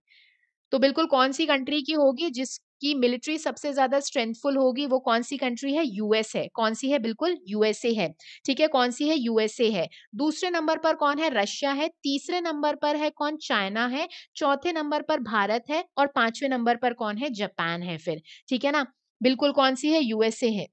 तो बिल्कुल कौन सी कंट्री की होगी जिसकी मिलिट्री सबसे ज्यादा स्ट्रेंथफुल होगी, वो कौन सी कंट्री है, यूएस है। कौन सी है, बिल्कुल यूएसए है, ठीक है, कौन सी है, यूएसए है। दूसरे नंबर पर कौन है, रशिया है। तीसरे नंबर पर है कौन, चाइना है। चौथे नंबर पर भारत है और पांचवें नंबर पर कौन है, जापान है फिर, ठीक है ना। बिल्कुल कौन सी है, यूएसए है।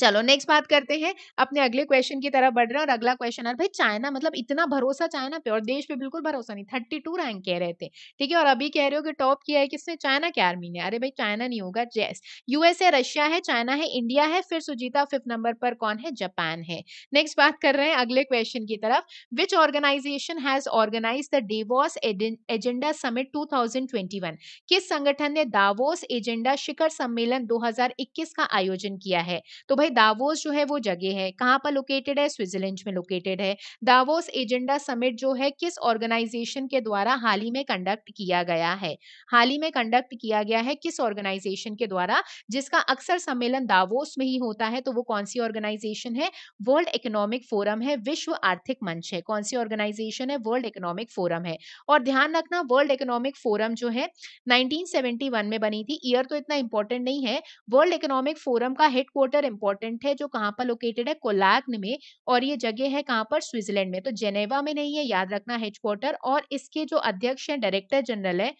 चलो नेक्स्ट बात करते हैं, अपने अगले क्वेश्चन की तरफ बढ़ रहे हैं। और अगला क्वेश्चन है भाई चाइना, मतलब इतना भरोसा चाइना पे और देश पे बिल्कुल भरोसा नहीं। 32 रैंक कह रहे थे, ठीक है, और अभी कह रहे हो कि टॉप किया है किसने, चाइना के आर्मी ने। अरे भाई चाइना नहीं होगा, जैस यूएसए, रशिया है, चाइना है, इंडिया है, फिर सुजीता फिफ्थ नंबर पर कौन है, जापान है। नेक्स्ट बात कर रहे हैं अगले क्वेश्चन की तरफ, which organisation has organise the Davos agenda summit 2021। किस संगठन ने दावोस एजेंडा शिखर सम्मेलन 2021 का आयोजन किया है। तो दावोस जो है वो जगह है, कहां पर लोकेटेड है, स्विट्जरलैंड में लोकेटेड है। दावोस एजेंडा समिट जो है किस ऑर्गेनाइजेशन के द्वारा हाल ही में कंडक्ट किया गया है, हाल ही में कंडक्ट किया गया है किस ऑर्गेनाइजेशन के द्वारा, जिसका अक्सर सम्मेलन दावोस में ही होता है। तो वो कौन सी ऑर्गेनाइजेशन है, वर्ल्ड इकोनॉमिक फोरम है, विश्व आर्थिक मंच है। कौन सी ऑर्गेनाइजेशन है, वर्ल्ड इकोनॉमिक फोरम है। और ध्यान रखना वर्ल्ड इकोनॉमिक फोरम जो है 1971 में बनी थी, ईयर तो इतना इंपॉर्टेंट नहीं है। वर्ल्ड इकोनॉमिक फोरम का हेडक्वार्टर इंपॉर्टेंट है, जो कहाँ पर लोकेटेड है, कोलैग्न में, और ये जगह है कहाँ पर, स्विट्जरलैंड में। तो जेनेवा में नहीं है, याद रखना हेडक्वार्टर। और इसके जो अध्यक्ष है, डायरेक्टर जनरल है,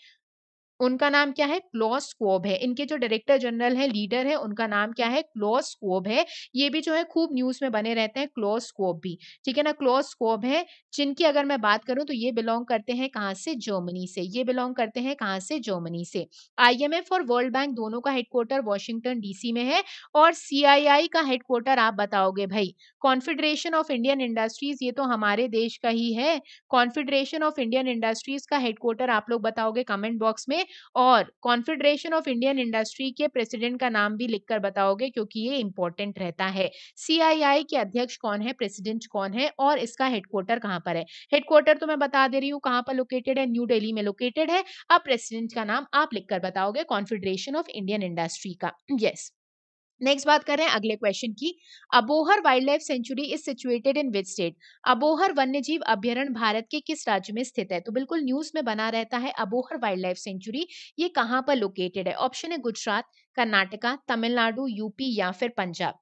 उनका नाम क्या है, क्लॉस कोब है। इनके जो डायरेक्टर जनरल है, लीडर है, उनका नाम क्या है, क्लॉस कोब है। ये भी जो है खूब न्यूज में बने रहते हैं, क्लॉस कोब भी, ठीक है ना, क्लॉस कोब है। जिनकी अगर मैं बात करूं तो ये बिलोंग करते हैं कहाँ से, जर्मनी से। ये बिलोंग करते हैं कहाँ से, जर्मनी से। IMF और वर्ल्ड बैंक दोनों का हेडक्वार्टर वॉशिंगटन DC में है। और CII का हेडक्वार्टर आप बताओगे भाई, कॉन्फेडरेशन ऑफ इंडियन इंडस्ट्रीज, ये तो हमारे देश का ही है। कॉन्फेडरेशन ऑफ इंडियन इंडस्ट्रीज का हेडक्वार्टर आप लोग बताओगे कमेंट बॉक्स में, और कॉन्फेडरेशन ऑफ इंडियन इंडस्ट्री के प्रेसिडेंट का नाम भी लिखकर बताओगे, क्योंकि ये इंपॉर्टेंट रहता है। CII के अध्यक्ष कौन है, प्रेसिडेंट कौन है, और इसका हेडक्वार्टर कहां पर है। हेडक्वार्टर तो मैं बता दे रही हूं कहां पर लोकेटेड है, न्यू दिल्ली में लोकेटेड है। अब प्रेसिडेंट का नाम आप लिखकर बताओगे कॉन्फेडरेशन ऑफ इंडियन इंडस्ट्री का। यस, नेक्स्ट बात कर रहे हैं अगले क्वेश्चन की। Abohar wild life sanctuary is situated in which state. Abohar वन्यजीव अभ्यारण्य भारत के किस राज्य में स्थित है। तो बिल्कुल न्यूज में बना रहता है अबोहर वाइल्ड लाइफ सेंचुरी, ये कहाँ पर लोकेटेड है। ऑप्शन है गुजरात, कर्नाटका, तमिलनाडु, यूपी या फिर पंजाब।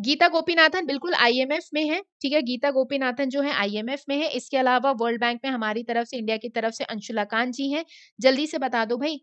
गीता गोपीनाथन बिल्कुल IMF में है, ठीक है, गीता गोपीनाथन जो है IMF में है। इसके अलावा वर्ल्ड बैंक में हमारी तरफ से, इंडिया की तरफ से अंशुला कांत जी है। जल्दी से बता दो भाई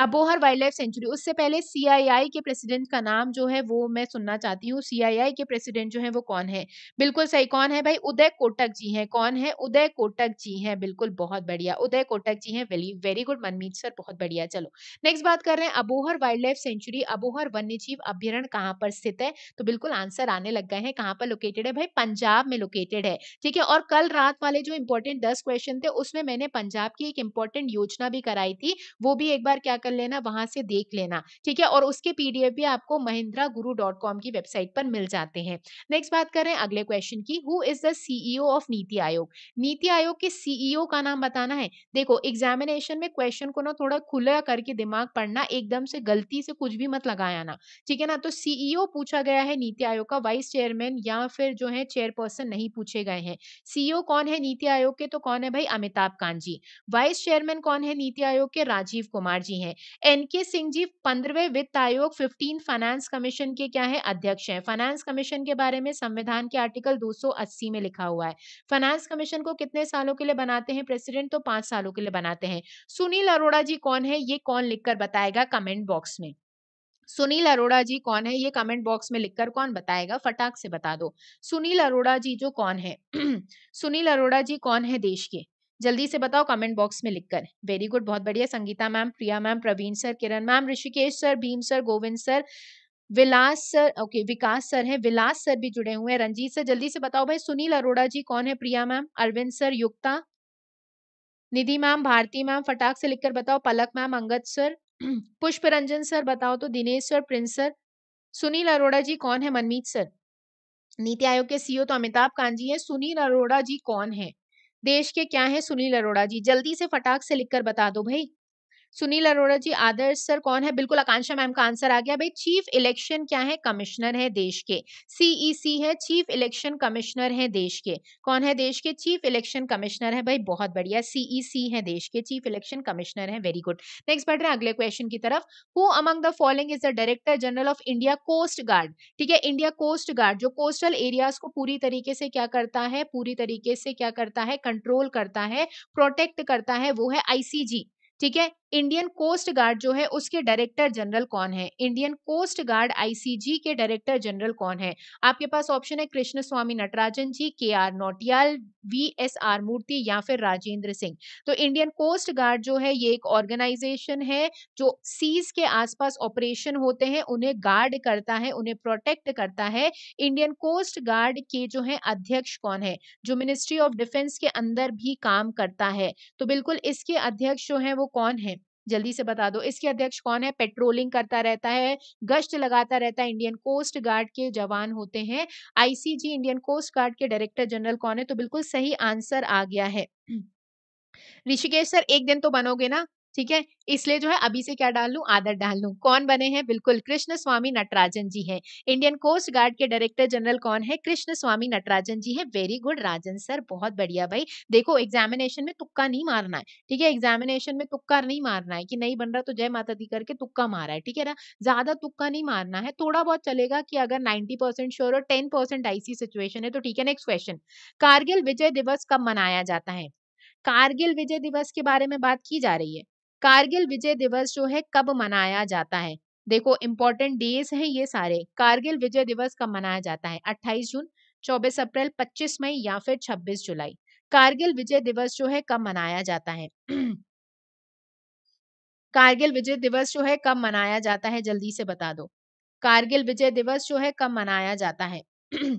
अबोहर वाइल्ड लाइफ सेंचुरी। उससे पहले CII के प्रेसिडेंट का नाम जो है वो मैं सुनना चाहती हूँ। CII के प्रेसिडेंट जो है वो कौन है, बिल्कुल सही, कौन है भाई, उदय कोटक जी हैं। कौन है, उदय कोटक जी हैं, बिल्कुल, बहुत बढ़िया, उदय कोटक जी हैं। वेरी गुड मनमीत सर, बहुत बढ़िया। चलो नेक्स्ट बात कर रहे हैं, Abohar wild life sanctuary, Abohar वन्यजीव अभ्यारण्य कहाँ पर स्थित है। तो बिल्कुल आंसर आने लग गए हैं, कहाँ पर लोकेटेड है भाई, पंजाब में लोकेटेड है, ठीक है। और कल रात वाले जो इंपॉर्टेंट 10 क्वेश्चन थे उसमें मैंने पंजाब की एक इंपॉर्टेंट योजना भी कराई थी, वो भी एक बार क्या कर लेना, वहां से देख लेना, ठीक है। और उसके PDF भी आपको mahindraguru.com की वेबसाइट पर मिल जाते हैं। नेक्स्ट बात कर रहे हैं अगले क्वेश्चन की। Who is the CEO of नीति आयोग। नीति आयोग के CEO का नाम बताना है। देखो एग्जामिनेशन में क्वेश्चन को ना थोड़ा खुला करके दिमाग पढ़ना, एकदम से गलती से कुछ भी मत लगाया ना, ठीक है ना। तो CEO पूछा गया है नीति आयोग का, वाइस चेयरमैन या फिर जो है चेयरपर्सन नहीं पूछे गए हैं। CEO कौन है नीति आयोग के, तो कौन है भाई, अमिताभ कांत जी। वाइस चेयरमैन कौन है नीति आयोग के, राजीव कुमार जी हैं। NK सिंह जी 15वें वित्त आयोग 15 फाइनेंस कमीशन के क्या है, अध्यक्ष हैं। फाइनेंस कमीशन के बारे में संविधान के आर्टिकल 280 में लिखा हुआ है। फाइनेंस कमीशन को कितने सालों के लिए बनाते हैं प्रेसिडेंट, तो 5 सालों के लिए बनाते हैं। सुनील अरोड़ा जी कौन है, ये कौन लिखकर बताएगा कमेंट बॉक्स में। सुनील अरोड़ा जी कौन है, ये कमेंट बॉक्स में लिखकर कौन बताएगा, फटाक से बता दो। सुनील अरोड़ा जी जो कौन है सुनील अरोड़ा जी कौन है देश के, जल्दी से बताओ कमेंट बॉक्स में लिखकर। वेरी गुड, बहुत बढ़िया। Sangeeta ma'am, Priya ma'am, Praveen sir, Kiran ma'am, Rishikesh sir, Bhim sir, Govind sir, Vilas sir, okay Vikas sir हैं, विलास सर भी जुड़े हुए हैं, रंजीत सर। जल्दी से बताओ भाई सुनील अरोड़ा जी कौन है, Priya ma'am, Arvind sir, Yukta, Nidhi ma'am, Bharti ma'am, फटाक से लिखकर बताओ, पलक मैम, अंगद सर, पुष्प रंजन सर, बताओ तो, Dinesh sir, Prince sir. Sunil Arora ji कौन है मनमीत सर। नीति आयोग के CEO तो अमिताभ कांत जी है। सुनील अरोड़ा जी कौन है देश के, क्या है सुनील अरोड़ा जी, जल्दी से फटाक से लिखकर बता दो भाई। सुनील अरोड़ा जी। आदर्श सर कौन है, बिल्कुल आकांक्षा मैम का आंसर आ गया भाई, चीफ इलेक्शन क्या है, कमिश्नर है देश के। CEC है, चीफ इलेक्शन कमिश्नर है देश के। कौन है देश के, चीफ इलेक्शन कमिश्नर है भाई, बहुत बढ़िया। CEC है देश के, चीफ इलेक्शन कमिश्नर है, वेरी गुड। नेक्स्ट बढ़ रहे हैं अगले क्वेश्चन की तरफ। Who among the following is the director general of India coast guard, ठीक है। इंडिया कोस्ट गार्ड जो कोस्टल एरियाज को पूरी तरीके से क्या करता है, पूरी तरीके से क्या करता है, कंट्रोल करता है, प्रोटेक्ट करता है, वो है ICG, ठीक है। इंडियन कोस्ट गार्ड जो है उसके डायरेक्टर जनरल कौन है, इंडियन कोस्ट गार्ड ICG के डायरेक्टर जनरल कौन है। आपके पास ऑप्शन है कृष्ण स्वामी नटराजन जी, KR नोटियाल, VSR मूर्ति या फिर राजेंद्र सिंह। तो इंडियन कोस्ट गार्ड जो है ये एक ऑर्गेनाइजेशन है जो सीज के आसपास ऑपरेशन होते हैं, उन्हें गार्ड करता है, उन्हें प्रोटेक्ट करता है। इंडियन कोस्ट गार्ड के जो है अध्यक्ष कौन है, जो मिनिस्ट्री ऑफ डिफेंस के अंदर भी काम करता है। तो बिल्कुल इसके अध्यक्ष जो है वो कौन है, जल्दी से बता दो इसके अध्यक्ष कौन है। पेट्रोलिंग करता रहता है, गश्त लगाता रहता है, इंडियन कोस्ट गार्ड के जवान होते हैं। ICG इंडियन कोस्ट गार्ड के डायरेक्टर जनरल कौन है, तो बिल्कुल सही आंसर आ गया है। ऋषिकेश सर एक दिन तो बनोगे ना, ठीक है, इसलिए जो है अभी से क्या डाल लूं, आदर डाल लूं। कौन बने हैं? बिल्कुल कृष्ण स्वामी नटराजन जी हैं। इंडियन कोस्ट गार्ड के डायरेक्टर जनरल कौन है? कृष्ण स्वामी नटराजन जी है। वेरी गुड राजन सर, बहुत बढ़िया भाई। देखो एग्जामिनेशन में तुक्का नहीं मारना है, ठीक है, एग्जामिनेशन में तुक्का नहीं मारना है कि नहीं बन रहा तो जय माता दी करके तुक्का मारा है, ठीक है ना, ज्यादा तुक्का नहीं मारना है, थोड़ा बहुत चलेगा कि अगर 90% श्योर और 10% आईसी सिचुएशन है तो ठीक है। नेक्स्ट क्वेश्चन, कारगिल विजय दिवस कब मनाया जाता है? कारगिल विजय दिवस के बारे में बात की जा रही है। कारगिल विजय दिवस जो है कब मनाया जाता है? देखो इंपॉर्टेंट डेज हैं ये सारे। कारगिल विजय दिवस कब मनाया जाता है? 28 जून, 24 अप्रैल, 25 मई या फिर 26 जुलाई। कारगिल विजय दिवस जो है कब मनाया जाता है? कारगिल विजय दिवस जो है कब मनाया जाता है, जल्दी से बता दो। कारगिल विजय दिवस जो है कब मनाया जाता है?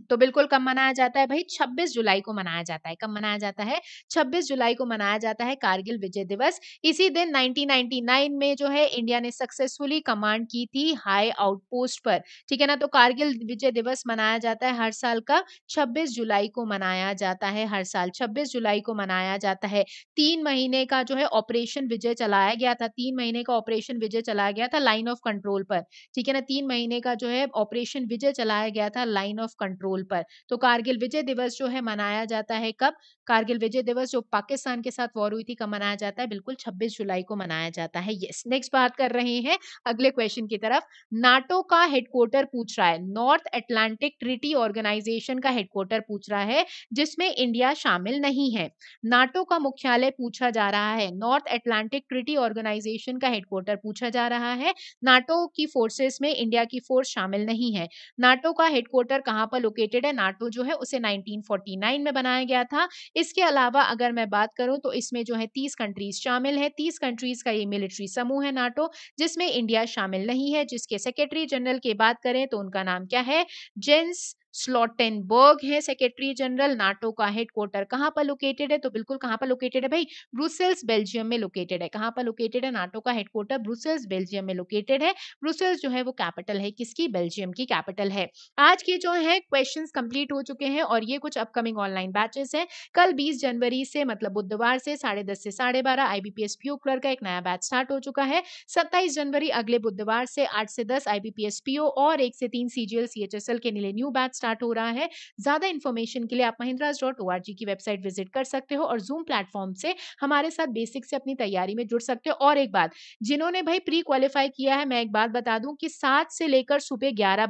तो बिल्कुल कब मनाया जाता है भाई? 26 जुलाई को मनाया जाता है। कब मनाया जाता है? 26 जुलाई को मनाया जाता है कारगिल विजय दिवस। इसी दिन 1999 में जो है इंडिया ने सक्सेसफुली कमांड की थी हाई आउटपोस्ट पर, ठीक है ना। तो कारगिल विजय दिवस मनाया जाता है हर साल का 26 जुलाई को मनाया जाता है, हर साल 26 जुलाई को मनाया जाता है। 3 महीने का जो है ऑपरेशन विजय चलाया गया था, 3 महीने का ऑपरेशन विजय चलाया गया था लाइन ऑफ कंट्रोल पर, ठीक है ना। 3 महीने का जो है ऑपरेशन विजय चलाया गया था लाइन ऑफ कंट्रोल पर। तो कारगिल विजय दिवस जो है मनाया जाता है कब? कारगिल विजय दिवस जो पाकिस्तान के साथ वॉर हुई थी कब मनाया जाता है? बिल्कुल 26 जुलाई को मनाया जाता है। यस, नेक्स्ट बात कर रहे हैं अगले क्वेश्चन की तरफ। नाटो का हेडक्वार्टर पूछ रहा है, नॉर्थ अटलांटिक ट्रीटी ऑर्गेनाइजेशन का हेडक्वार्टर पूछ रहा है जिसमें इंडिया शामिल नहीं है। नाटो का मुख्यालय पूछा जा रहा है, नॉर्थ अटलांटिक ट्रीटी ऑर्गेनाइजेशन का हेडक्वार्टर पूछा जा रहा है। नाटो की फोर्सेस में इंडिया की फोर्स शामिल नहीं है। नाटो का हेडक्वार्टर कहां पर लोकेटेड है? नाटो जो है उसे 1949 में बनाया गया था। इसके अलावा अगर मैं बात करूं तो इसमें जो है 30 कंट्रीज शामिल है। 30 कंट्रीज का ये मिलिट्री समूह है नाटो, जिसमें इंडिया शामिल नहीं है। जिसके सेक्रेटरी जनरल की बात करें तो उनका नाम क्या है? जेंस स्लॉटेनबर्ग है सेक्रेटरी जनरल। नाटो का हेडक्वार्टर कहां पर लोकेटेड है? तो बिल्कुल कहां पर लोकेटेड है भाई? ब्रुसेल्स बेल्जियम में लोकेटेड है। कहां पर लोकेटेड है? नाटो का हेडक्वार्टर ब्रुसेल्स बेल्जियम में लोकेटेड है। ब्रुसेल्स जो है वो कैपिटल है किसकी? बेल्जियम की कैपिटल है। आज के जो है क्वेश्चंस कंप्लीट हो चुके हैं और ये कुछ अपकमिंग ऑनलाइन बैचेस हैं। कल 20 जनवरी से मतलब बुधवार से 10:30 से 12:30 IBPS PO क्लर्क का एक नया बैच स्टार्ट हो चुका है। 27 जनवरी अगले बुधवार से 8 से 10 IBPS PO और 1 से 3 CGL CHSL के लिए न्यू बैच स्टार्ट हो रहा है। ज्यादा इन्फॉर्मेशन के लिए आप mahindras.org की वेबसाइट विजिट कर सकते हो और जूम प्लेटफॉर्म से हमारे साथ बेसिक से अपनी तैयारी में जुड़ सकते हो। और एक बात, जिन्होंने भाई प्री क्वालिफाई किया है, मैं एक बात बता दूं कि 7 से लेकर सुबह 11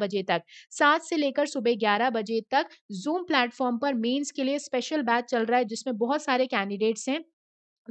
बजे तक जूम प्लेटफॉर्म पर मेंस के लिए स्पेशल बैच चल रहा है जिसमें बहुत सारे कैंडिडेट्स हैं,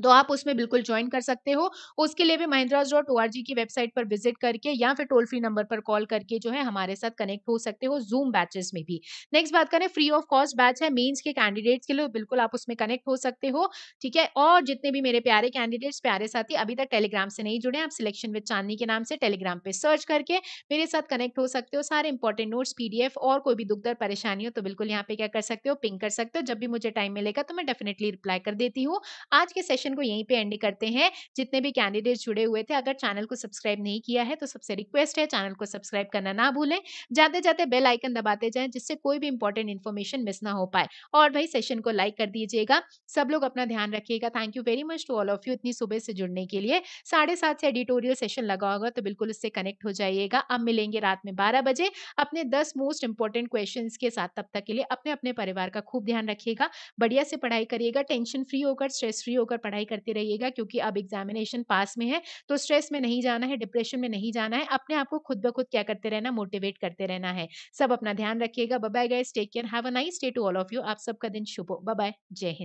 तो आप उसमें बिल्कुल ज्वाइन कर सकते हो। उसके लिए भी mahindras.org की वेबसाइट पर विजिट करके या फिर टोल फ्री नंबर पर कॉल करके जो है हमारे साथ कनेक्ट हो सकते हो जूम बैचेस में भी। नेक्स्ट बात करें, फ्री ऑफ कॉस्ट बैच है मेंस के कैंडिडेट्स के लिए, बिल्कुल आप उसमें कनेक्ट हो सकते हो, ठीक है। और जितने भी मेरे प्यारे कैंडिडेट्स, प्यारे साथी अभी तक टेलीग्राम से नहीं जुड़े, आप सिलेक्शन विद चांदनी के नाम से टेलीग्राम पर सर्च करके मेरे साथ कनेक्ट हो सकते हो। सारे इंपॉर्टेंट नोट्स, PDF और कोई भी दुख दर्द परेशानी हो तो बिल्कुल यहाँ पे क्या कर सकते हो, पिंग कर सकते हो। जब भी मुझे टाइम मिलेगा तो मैं डेफिनेटली रिप्लाई कर देती हूँ। आज के सेशन को यहीं पे एंड करते हैं। जितने भी कैंडिडेट्स जुड़े हुए थे, अगर चैनल को सब्सक्राइब नहीं किया है तो सबसे रिक्वेस्ट है चैनल को सब्सक्राइब करना ना भूलें। जाते-जाते बेल आइकन दबाते जाएं जिससे कोई भी इंपॉर्टेंट इन्फॉर्मेशन मिस ना हो पाए। और भाई सेशन को लाइक कर दीजिएगा। सब लोग अपना ध्यान रखिएगा। Thank you very much to all of you इतनी सुबह से जुड़ने के लिए। 7:30 से एडिटोरियल सेशन लगा होगा तो बिल्कुल उससे कनेक्ट हो जाइएगा। अब मिलेंगे रात में 12 बजे अपने 10 मोस्ट इंपॉर्टेंट क्वेश्चन के साथ। तब तक के लिए अपने अपने परिवार का खूब ध्यान रखिएगा। बढ़िया से पढ़ाई करिएगा, टेंशन फ्री होकर, स्ट्रेस फ्री होकर पढ़ाई करते रहिएगा, क्योंकि अब एग्जामिनेशन पास में है तो स्ट्रेस में नहीं जाना है, डिप्रेशन में नहीं जाना है। अपने आप को खुद ब खुद क्या करते रहना, मोटिवेट करते रहना है। सब अपना ध्यान रखिएगा। Bye bye guys, take care, have a nice day to all of you. आप सबका दिन शुभ हो। बाय बाय, जय हिंद।